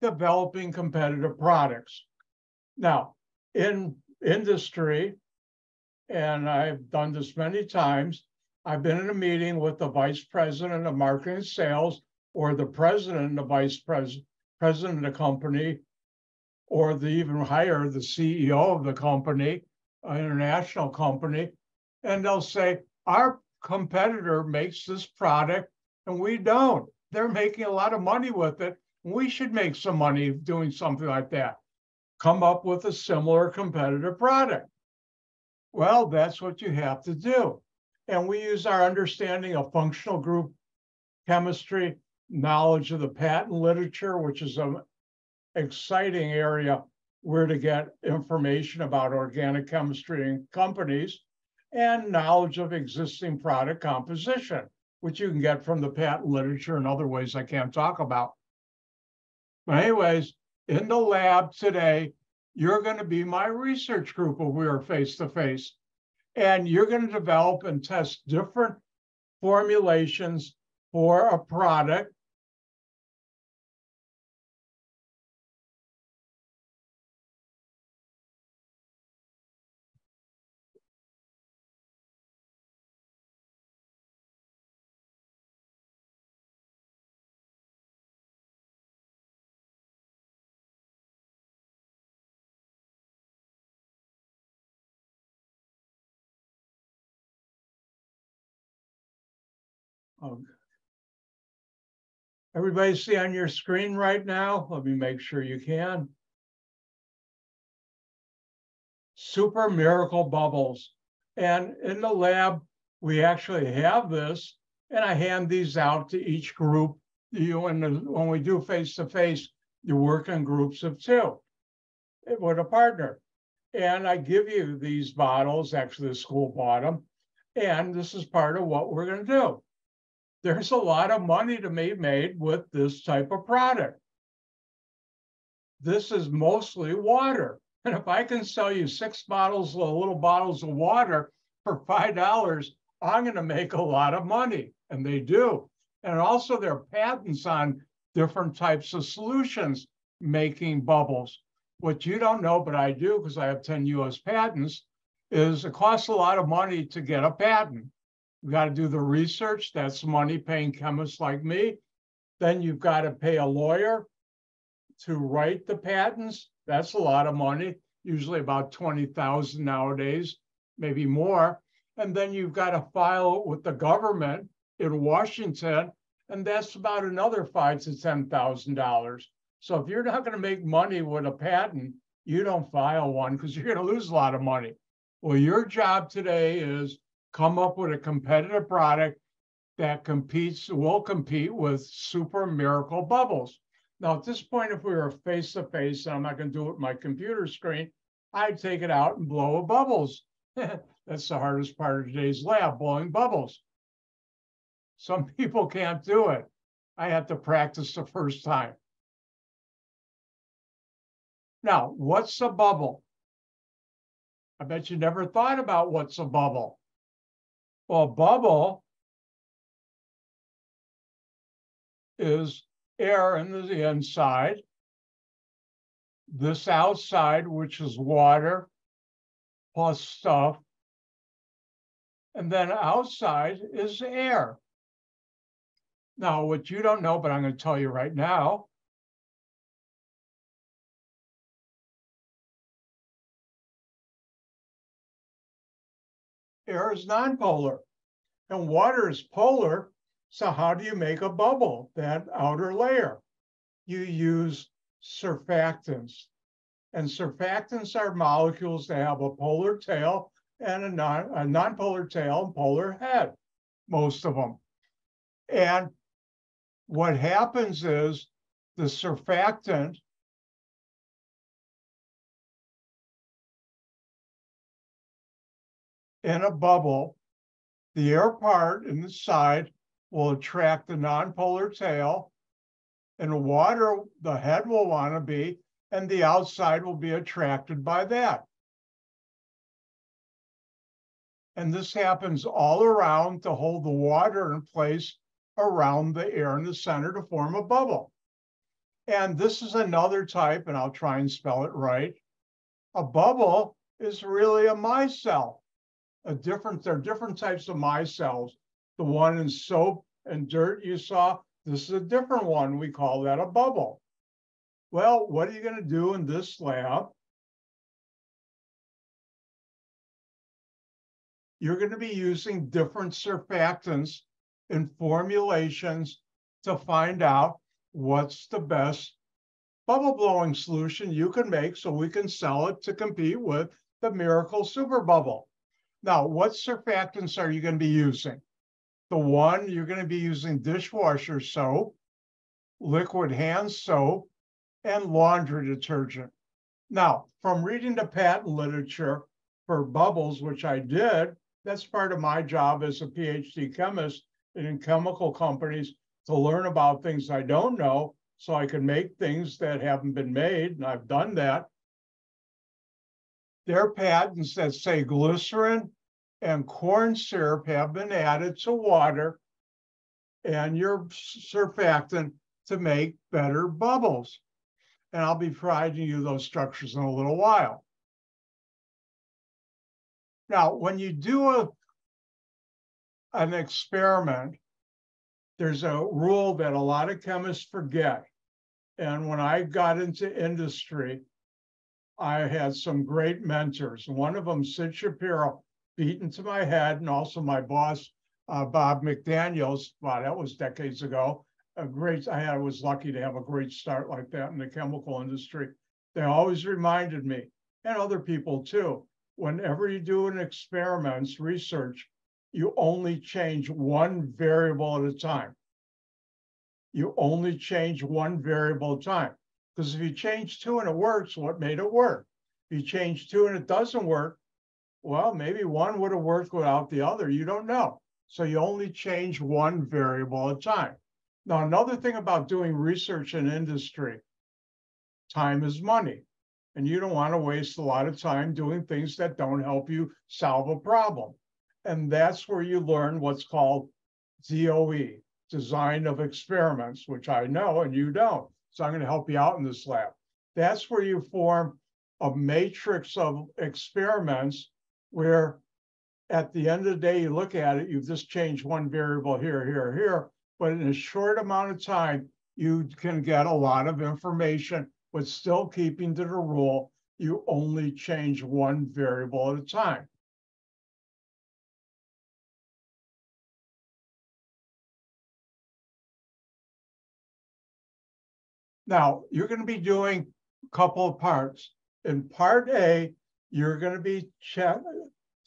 Developing competitive products. Now, in industry, and I've done this many times, I've been in a meeting with the vice president of marketing and sales, or the president and the vice pres president of the company, or the even higher, the C E O of the company, an international company, and they'll say, our competitor makes this product and we don't. They're making a lot of money with it. We should make some money doing something like that. Come up with a similar competitor product. Well, that's what you have to do. And we use our understanding of functional group chemistry, knowledge of the patent literature, which is an exciting area where to get information about organic chemistry and companies, and knowledge of existing product composition, which you can get from the patent literature and other ways I can't talk about. But anyways, in the lab today, you're going to be my research group if we are face-to-face. And you're going to develop and test different formulations for a product. Okay. Everybody see on your screen right now? Let me make sure you can. Super Miracle Bubbles. And in the lab, we actually have this, and I hand these out to each group. You and the, when we do face-to-face, you work in groups of two with a partner. And I give you these bottles, actually the school bought them, and this is part of what we're gonna do. There's a lot of money to be made with this type of product. This is mostly water. And if I can sell you six bottles, little bottles of water for five dollars, I'm gonna make a lot of money, and they do. And also there are patents on different types of solutions making bubbles. What you don't know, but I do, because I have ten U S patents, is it costs a lot of money to get a patent. You've got to do the research. That's money paying chemists like me. Then you've got to pay a lawyer to write the patents. That's a lot of money. usually about twenty thousand nowadays, maybe more. And then you've got to file with the government in Washington, and that's about another five to ten thousand dollars. So if you're not going to make money with a patent, you don't file one because you're going to lose a lot of money. Well, your job today is come up with a competitive product that competes, will compete with Super Miracle Bubbles. Now, at this point, if we were face-to-face, and I'm not going to do it with my computer screen, I'd take it out and blow a bubbles. That's the hardest part of today's lab, blowing bubbles. Some people can't do it. I have to practice the first time. Now, what's a bubble? I bet you never thought about what's a bubble. Well, a bubble is air in the inside, this outside, which is water plus stuff, and then outside is air. Now, what you don't know, but I'm going to tell you right now, air is nonpolar, and water is polar. So how do you make a bubble, that outer layer? You use surfactants. And surfactants are molecules that have a polar tail and a, non, a nonpolar tail and polar head, most of them. And what happens is the surfactant in a bubble, the air part in the side will attract the nonpolar tail, and the water, the head will want to be, and the outside will be attracted by that. And this happens all around to hold the water in place around the air in the center to form a bubble. And this is another type, and I'll try and spell it right. A bubble is really a micelle. A different, there are different types of micelles. The one in soap and dirt you saw, this is a different one. We call that a bubble. Well, what are you going to do in this lab? You're going to be using different surfactants in formulations to find out what's the best bubble blowing solution you can make so we can sell it to compete with the Miracle Super Bubble. Now, what surfactants are you going to be using? The one, you're going to be using dishwasher soap, liquid hand soap, and laundry detergent. Now, from reading the patent literature for bubbles, which I did, that's part of my job as a PhD chemist and in chemical companies to learn about things I don't know so I can make things that haven't been made, and I've done that. There are patents that say glycerin and corn syrup have been added to water and your surfactant to make better bubbles. And I'll be providing you those structures in a little while. Now, when you do a, an experiment, there's a rule that a lot of chemists forget. And when I got into industry, I had some great mentors. One of them, Sid Shapiro, beaten to my head, and also my boss, uh, Bob McDaniels. Wow, that was decades ago. A great, I had, was lucky to have a great start like that in the chemical industry. They always reminded me, and other people too, whenever you do an experiments, research, you only change one variable at a time. You only change one variable at a time. Because if you change two and it works, what made it work? If you change two and it doesn't work, well, maybe one would have worked without the other. You don't know. So you only change one variable at a time. Now, another thing about doing research in industry, time is money. And you don't want to waste a lot of time doing things that don't help you solve a problem. And that's where you learn what's called D O E, design of experiments, which I know and you don't. So I'm going to help you out in this lab. That's where you form a matrix of experiments where at the end of the day, you look at it, you've just changed one variable here, here, here, but in a short amount of time, you can get a lot of information, but still keeping to the rule you only change one variable at a time. Now, you're going to be doing a couple of parts. In part A, you're going to be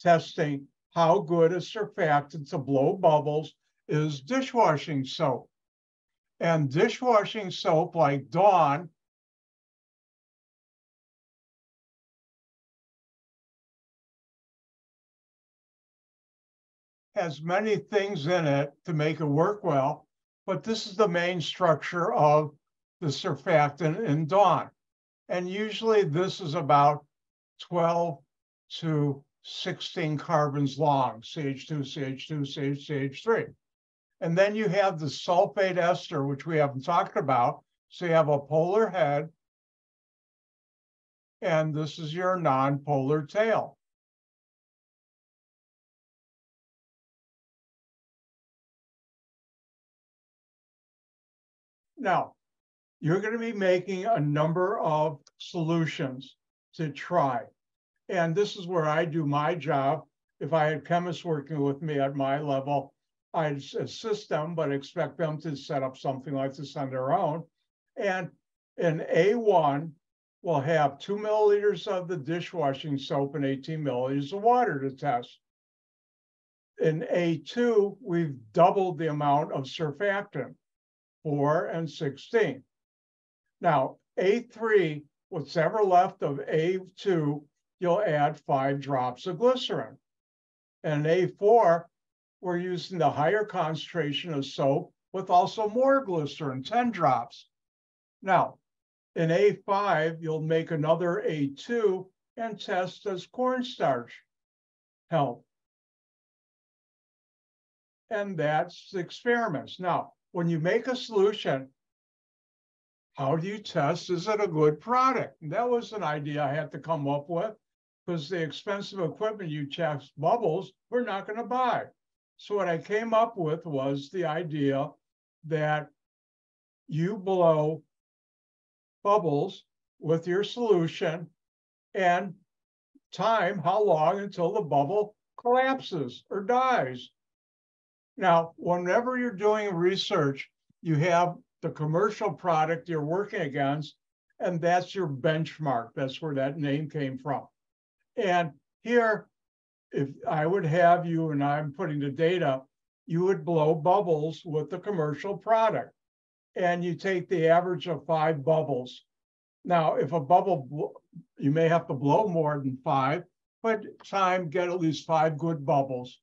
testing how good a surfactant to blow bubbles is dishwashing soap. And dishwashing soap like Dawn has many things in it to make it work well, but this is the main structure of the surfactant in Dawn. And usually this is about twelve to sixteen carbons long, C H two, C H two, C H two, C H three. And then you have the sulfate ester, which we haven't talked about. So you have a polar head, and this is your non-polar tail. Now, you're going to be making a number of solutions to try. And this is where I do my job. If I had chemists working with me at my level, I'd assist them, but expect them to set up something like this on their own. And in A one, we'll have two milliliters of the dishwashing soap and eighteen milliliters of water to test. In A two, we've doubled the amount of surfactant, four and sixteen. Now, A three, what's ever left of A two, you'll add five drops of glycerin. And in A four, we're using the higher concentration of soap with also more glycerin, ten drops. Now, in A five, you'll make another A two and test, does cornstarch help? And that's the experiments. Now, when you make a solution, how do you test, is it a good product? And that was an idea I had to come up with, because the expensive equipment you test bubbles, we're not going to buy. So what I came up with was the idea that you blow bubbles with your solution and time how long until the bubble collapses or dies. Now, whenever you're doing research, you have the commercial product you're working against, and that's your benchmark. That's where that name came from. And here, if I would have you, and I'm putting the data, you would blow bubbles with the commercial product, and you take the average of five bubbles. Now, if a bubble, you may have to blow more than five, but time, get at least five good bubbles.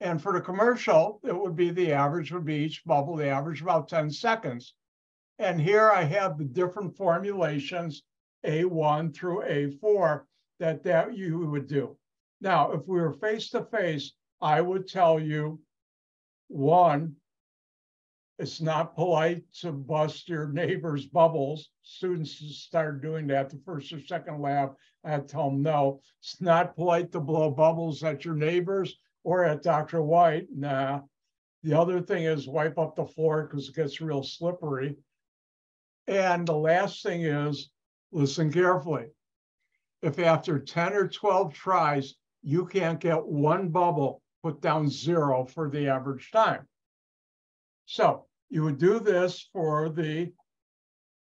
And for the commercial, it would be the average would be each bubble, the average about ten seconds. And here I have the different formulations, A one through A four, that, that you would do. Now, if we were face-to-face, I would tell you, one, it's not polite to bust your neighbor's bubbles. Students start doing that the first or second lab. I tell them, no, it's not polite to blow bubbles at your neighbors or at Doctor White. Nah. The other thing is wipe up the floor because it gets real slippery. And the last thing is listen carefully. If after ten or twelve tries, you can't get one bubble, put down zero for the average time. So you would do this for the,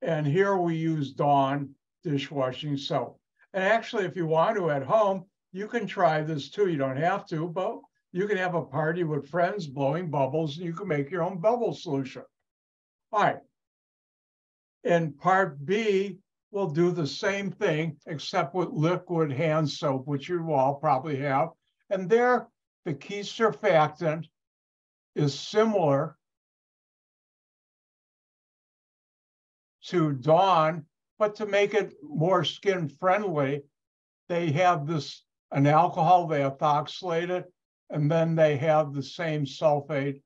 and here we use Dawn dishwashing soap. And actually, if you want to at home, you can try this too. You don't have to, but you can have a party with friends blowing bubbles, and you can make your own bubble solution. All right. In part B, we'll do the same thing, except with liquid hand soap, which you all probably have. And there, the key surfactant is similar to Dawn, but to make it more skin-friendly, they have this, an alcohol, they ethoxylate it, and then they have the same sulfate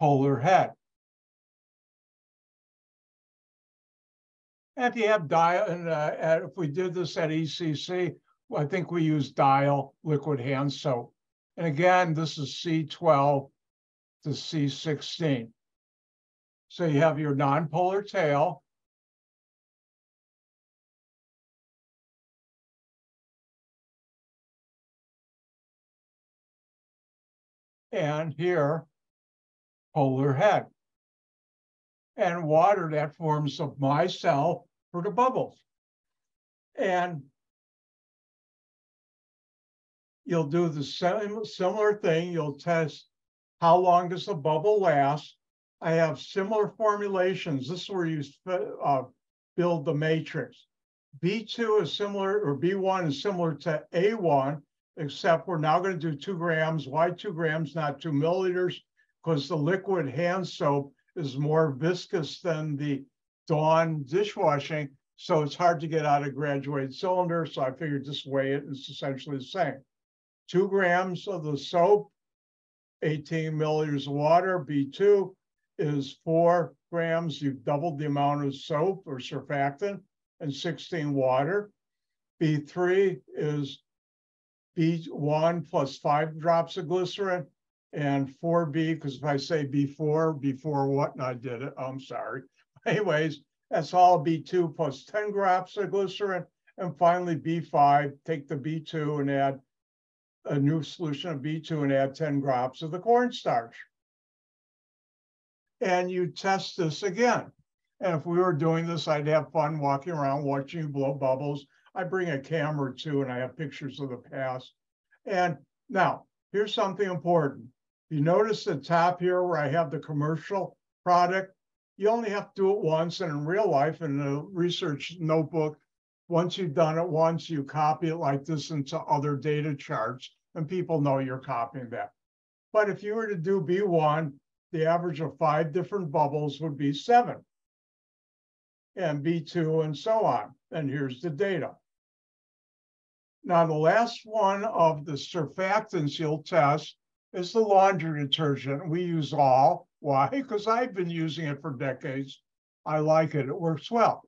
polar head. And if you have Dial, and uh, if we did this at E C C, I think we use Dial liquid hand soap. And again, this is C twelve to C sixteen. So you have your non-polar tail. and here, polar head, and water that forms of my cell for the bubbles. And you'll do the same similar thing. You'll test how long does the bubble last. I have similar formulations. This is where you uh, build the matrix. B two is similar, or B one is similar to A one, except we're now going to do two grams. Why two grams, not two milliliters? Because the liquid hand soap is more viscous than the Dawn dishwashing, so it's hard to get out of graduated cylinder. So I figured just weigh it, and it's essentially the same. Two grams of the soap, eighteen milliliters of water. B two is four grams. You've doubled the amount of soap or surfactant, and sixteen water. B three is B one plus five drops of glycerin, and four B, because if I say B four, before what, and I did it, I'm sorry. Anyways, that's all B two plus ten drops of glycerin. And finally, B five, take the B two and add a new solution of B two and add ten drops of the cornstarch. And you test this again. And if we were doing this, I'd have fun walking around, watching you blow bubbles. I bring a camera too, and I have pictures of the past. And now, here's something important. You notice the top here where I have the commercial product. You only have to do it once, and in real life, in a research notebook, once you've done it once, you copy it like this into other data charts, and people know you're copying that. But if you were to do B one, the average of five different bubbles would be seven. And B two, and so on. And here's the data. Now, the last one of the surfactants you'll test is the laundry detergent. We use All. Why? Because I've been using it for decades. I like it. It works well.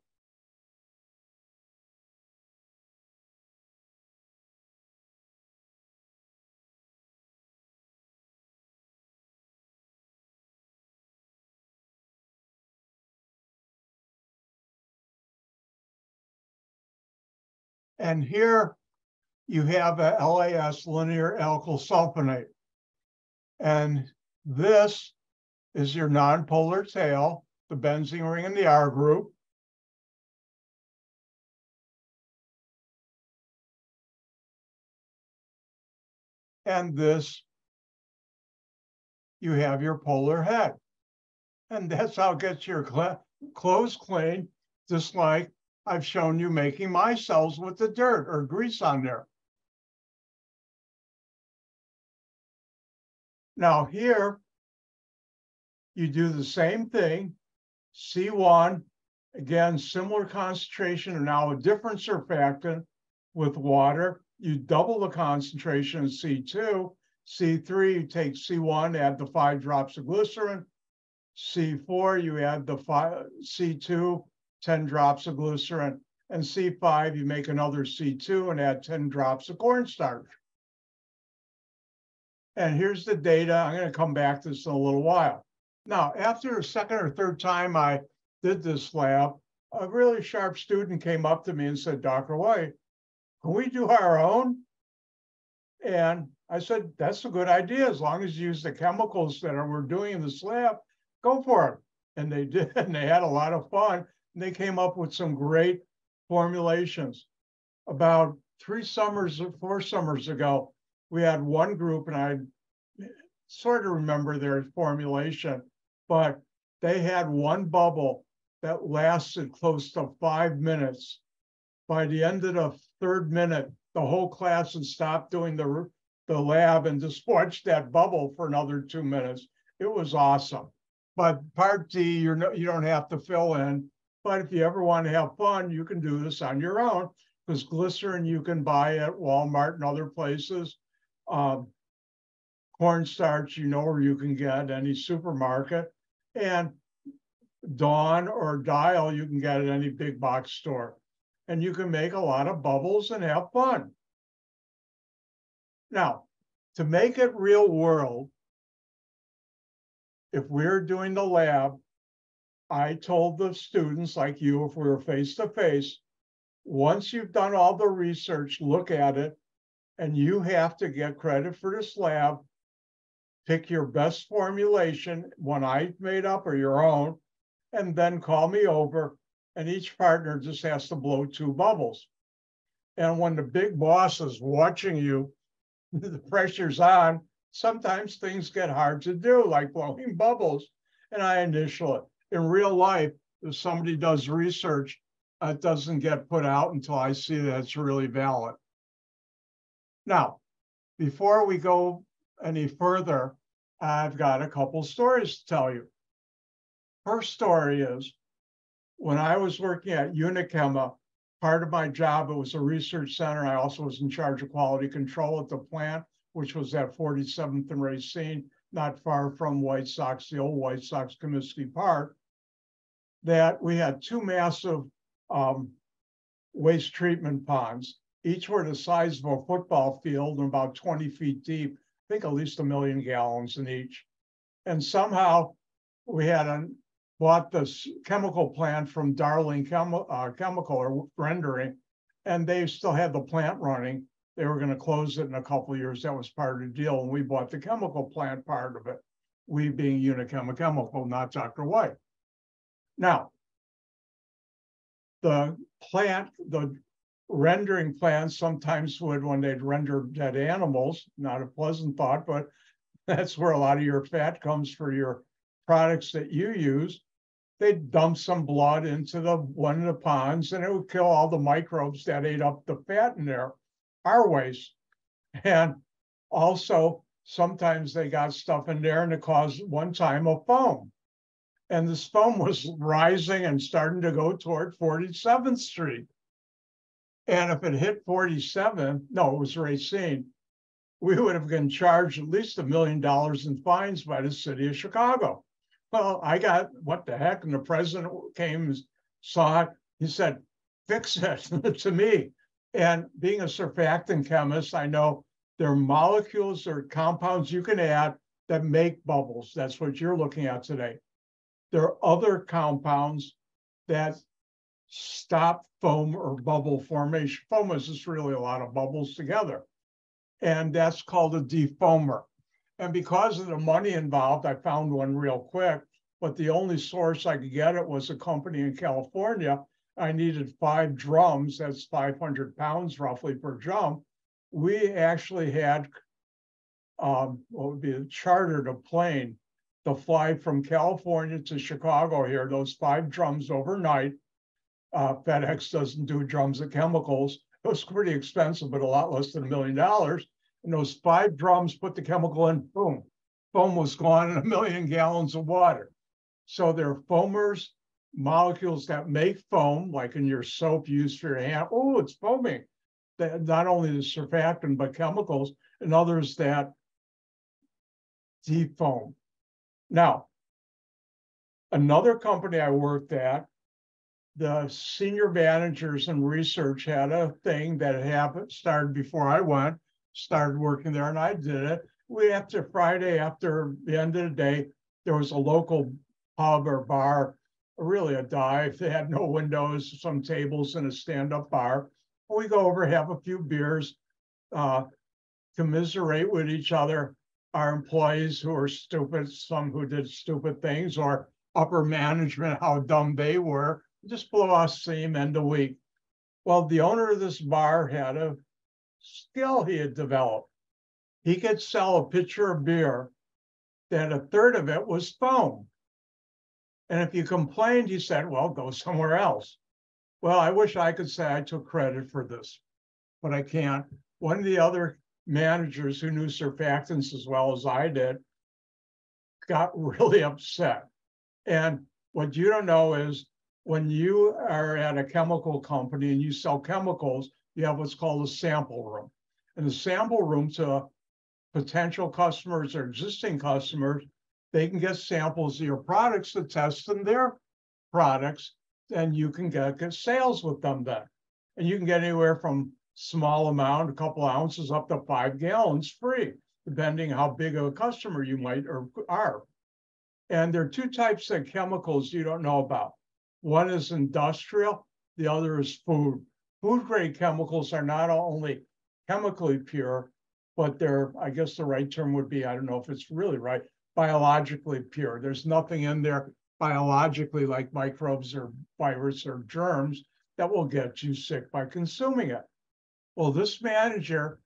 And here you have a L A S, linear alkyl sulfonate. And this is your nonpolar tail, the benzene ring in the R group. And this, you have your polar head. And that's how it gets your cl- clothes clean, just like I've shown you making my cells with the dirt or grease on there. Now here, you do the same thing. C one, again, similar concentration, and now a different surfactant with water. You double the concentration in C two. C three, you take C one, add the five drops of glycerin. C four, you add the five, C two, ten drops of glycerin, and C five, you make another C two and add ten drops of cornstarch. And here's the data. I'm going to come back to this in a little while. Now, after a second or third time I did this lab, a really sharp student came up to me and said, Doctor White, can we do our own? And I said, that's a good idea. As long as you use the chemicals that we're doing in this lab, go for it. And they did, and they had a lot of fun. They came up with some great formulations. About three summers or four summers ago, we had one group, and I sort of remember their formulation, but they had one bubble that lasted close to five minutes. By the end of the third minute, the whole class had stopped doing the, the lab and just watched that bubble for another two minutes. It was awesome. But part D, you're no, you don't have to fill in. But if you ever want to have fun, you can do this on your own, because glycerin you can buy at Walmart and other places. Um, cornstarch, you know where you can get, any supermarket. And Dawn or Dial, you can get at any big box store. And you can make a lot of bubbles and have fun. Now, to make it real world, if we're doing the lab, I told the students, like you, if we were face-to-face, once you've done all the research, look at it, and you have to get credit for this lab pick your best formulation, one I've made up or your own, and then call me over, and each partner just has to blow two bubbles. And when the big boss is watching you, the pressure's on, sometimes things get hard to do, like blowing bubbles, and I initial it. In real life, if somebody does research, it doesn't get put out until I see that it's really valid. Now, before we go any further, I've got a couple stories to tell you. First story is, when I was working at Unichema, part of my job, it was a research center. I also was in charge of quality control at the plant, which was at forty-seventh and Racine, not far from White Sox, the old White Sox, Comiskey Park, that we had two massive um, waste treatment ponds. Each were the size of a football field and about twenty feet deep, I think at least a million gallons in each. And somehow we had an, bought this chemical plant from Darling Chem, uh, Chemical or Rendering, and they still had the plant running. They were going to close it in a couple of years. That was part of the deal. And we bought the chemical plant part of it, we being Unichema Chemical, not Doctor White. Now, the plant, the rendering plants sometimes would, when they'd render dead animals, not a pleasant thought, but that's where a lot of your fat comes for your products that you use. They'd dump some blood into the one of the ponds, and it would kill all the microbes that ate up the fat in there. Our waste. And also sometimes they got stuff in there and it caused one time a foam. And this foam was rising and starting to go toward forty-seventh Street. And if it hit forty-seven, no, it was Racine, we would have been charged at least a million dollars in fines by the city of Chicago. Well, I got, what the heck? And the president came and saw it. He said, fix it to me. And being a surfactant chemist, I know there are molecules or compounds you can add that make bubbles. That's what you're looking at today. There are other compounds that stop foam or bubble formation. Foam is just really a lot of bubbles together. And that's called a defoamer. And because of the money involved, I found one real quick. But the only source I could get it was a company in California. I needed five drums, that's five hundred pounds roughly per drum. We actually had um, what would be a chartered a plane to fly from California to Chicago here, those five drums overnight. Uh, FedEx doesn't do drums of chemicals. It was pretty expensive, but a lot less than a million dollars. And those five drums put the chemical in, boom. Foam was gone in a million gallons of water. So they're foamers. Molecules that make foam, like in your soap used for your hand, oh, it's foaming. Not only the surfactant, but chemicals and others that defoam. Now, another company I worked at, the senior managers in research had a thing that happened, started before I went, started working there, and I did it. We, after Friday, after the end of the day, there was a local pub or bar, really a dive. They had no windows, some tables and a stand-up bar. We go over, have a few beers, uh, commiserate with each other, our employees who are stupid, some who did stupid things, or upper management, how dumb they were, just blow off steam, end of week. Well, the owner of this bar had a skill he had developed. He could sell a pitcher of beer that a third of it was foam. And if you complained, he said, well, go somewhere else. Well, I wish I could say I took credit for this, but I can't. One of the other managers who knew surfactants as well as I did got really upset. And what you don't know is when you are at a chemical company and you sell chemicals, you have what's called a sample room. And the sample room to potential customers or existing customers, they can get samples of your products to test in their products, and you can get, get sales with them then. And you can get anywhere from small amount, a couple ounces, up to five gallons free, depending how big of a customer you might or are. And there are two types of chemicals you don't know about. One is industrial, the other is food. Food grade chemicals are not only chemically pure, but they're, I guess the right term would be, I don't know if it's really right, biologically pure. There's nothing in there biologically like microbes or virus or germs that will get you sick by consuming it. Well, this manager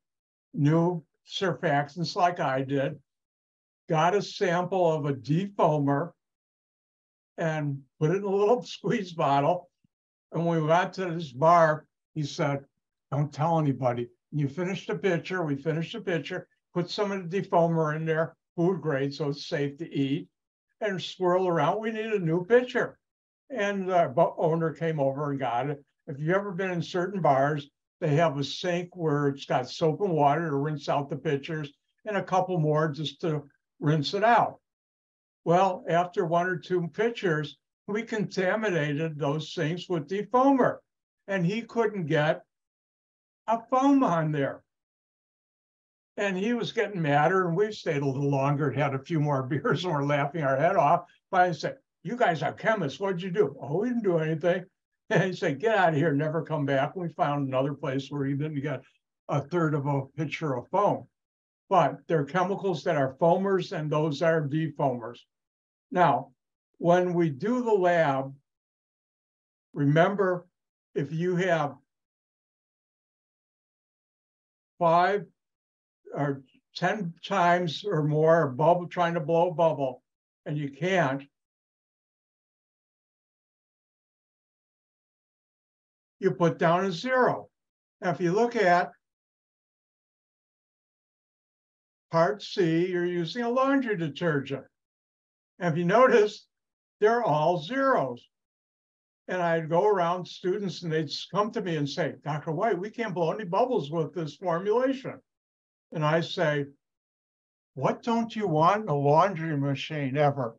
knew surfactants like I did, got a sample of a defoamer and put it in a little squeeze bottle. And when we got to this bar, he said, don't tell anybody. You finish the pitcher, we finished the pitcher, put some of the defoamer in there, food grade, so it's safe to eat, and swirl around. We need a new pitcher. And the owner came over and got it. If you've ever been in certain bars, they have a sink where it's got soap and water to rinse out the pitchers and a couple more just to rinse it out. Well, after one or two pitchers, we contaminated those sinks with defoamer, and he couldn't get a foam on there. And he was getting madder, and we've stayed a little longer and had a few more beers, and we're laughing our head off. But I said, you guys are chemists, what'd you do? Oh, we didn't do anything. And he said, get out of here, never come back. And we found another place where he didn't get a third of a pitcher of foam. But there are chemicals that are foamers, and those are defoamers. Now, when we do the lab, remember, if you have five or ten times or more a bubble, trying to blow a bubble, and you can't, you put down a zero. Now, if you look at part C, you're using a laundry detergent. And if you notice, they're all zeros. And I'd go around students and they'd come to me and say, Doctor White, we can't blow any bubbles with this formulation. And I say, what don't you want in a laundry machine ever?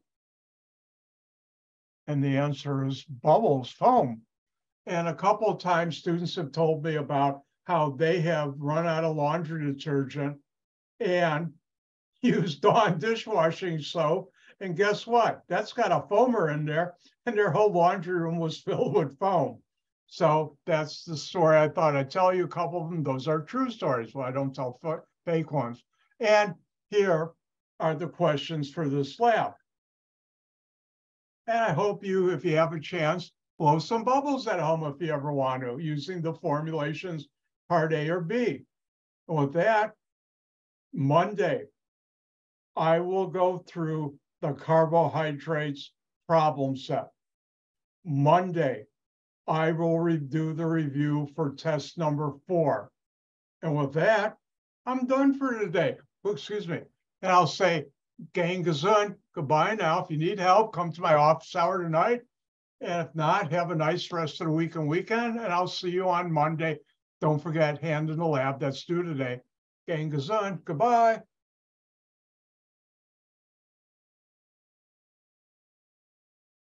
And the answer is bubbles, foam. And a couple of times students have told me about how they have run out of laundry detergent and used Dawn dishwashing soap. And guess what? That's got a foamer in there, and their whole laundry room was filled with foam. So that's the story I thought I'd tell you. A couple of them, those are true stories. Well, I don't tell fake ones. And here are the questions for this lab. And I hope you, if you have a chance, blow some bubbles at home if you ever want to, using the formulations part A or B. And with that, Monday, I will go through the carbohydrates problem set. Monday, I will redo the review for test number four. And with that, I'm done for today. Oh, excuse me. And I'll say, gang gesund, goodbye now. If you need help, come to my office hour tonight. And if not, have a nice rest of the week and weekend. And I'll see you on Monday. Don't forget, hand in the lab. That's due today. Gang gesund, goodbye.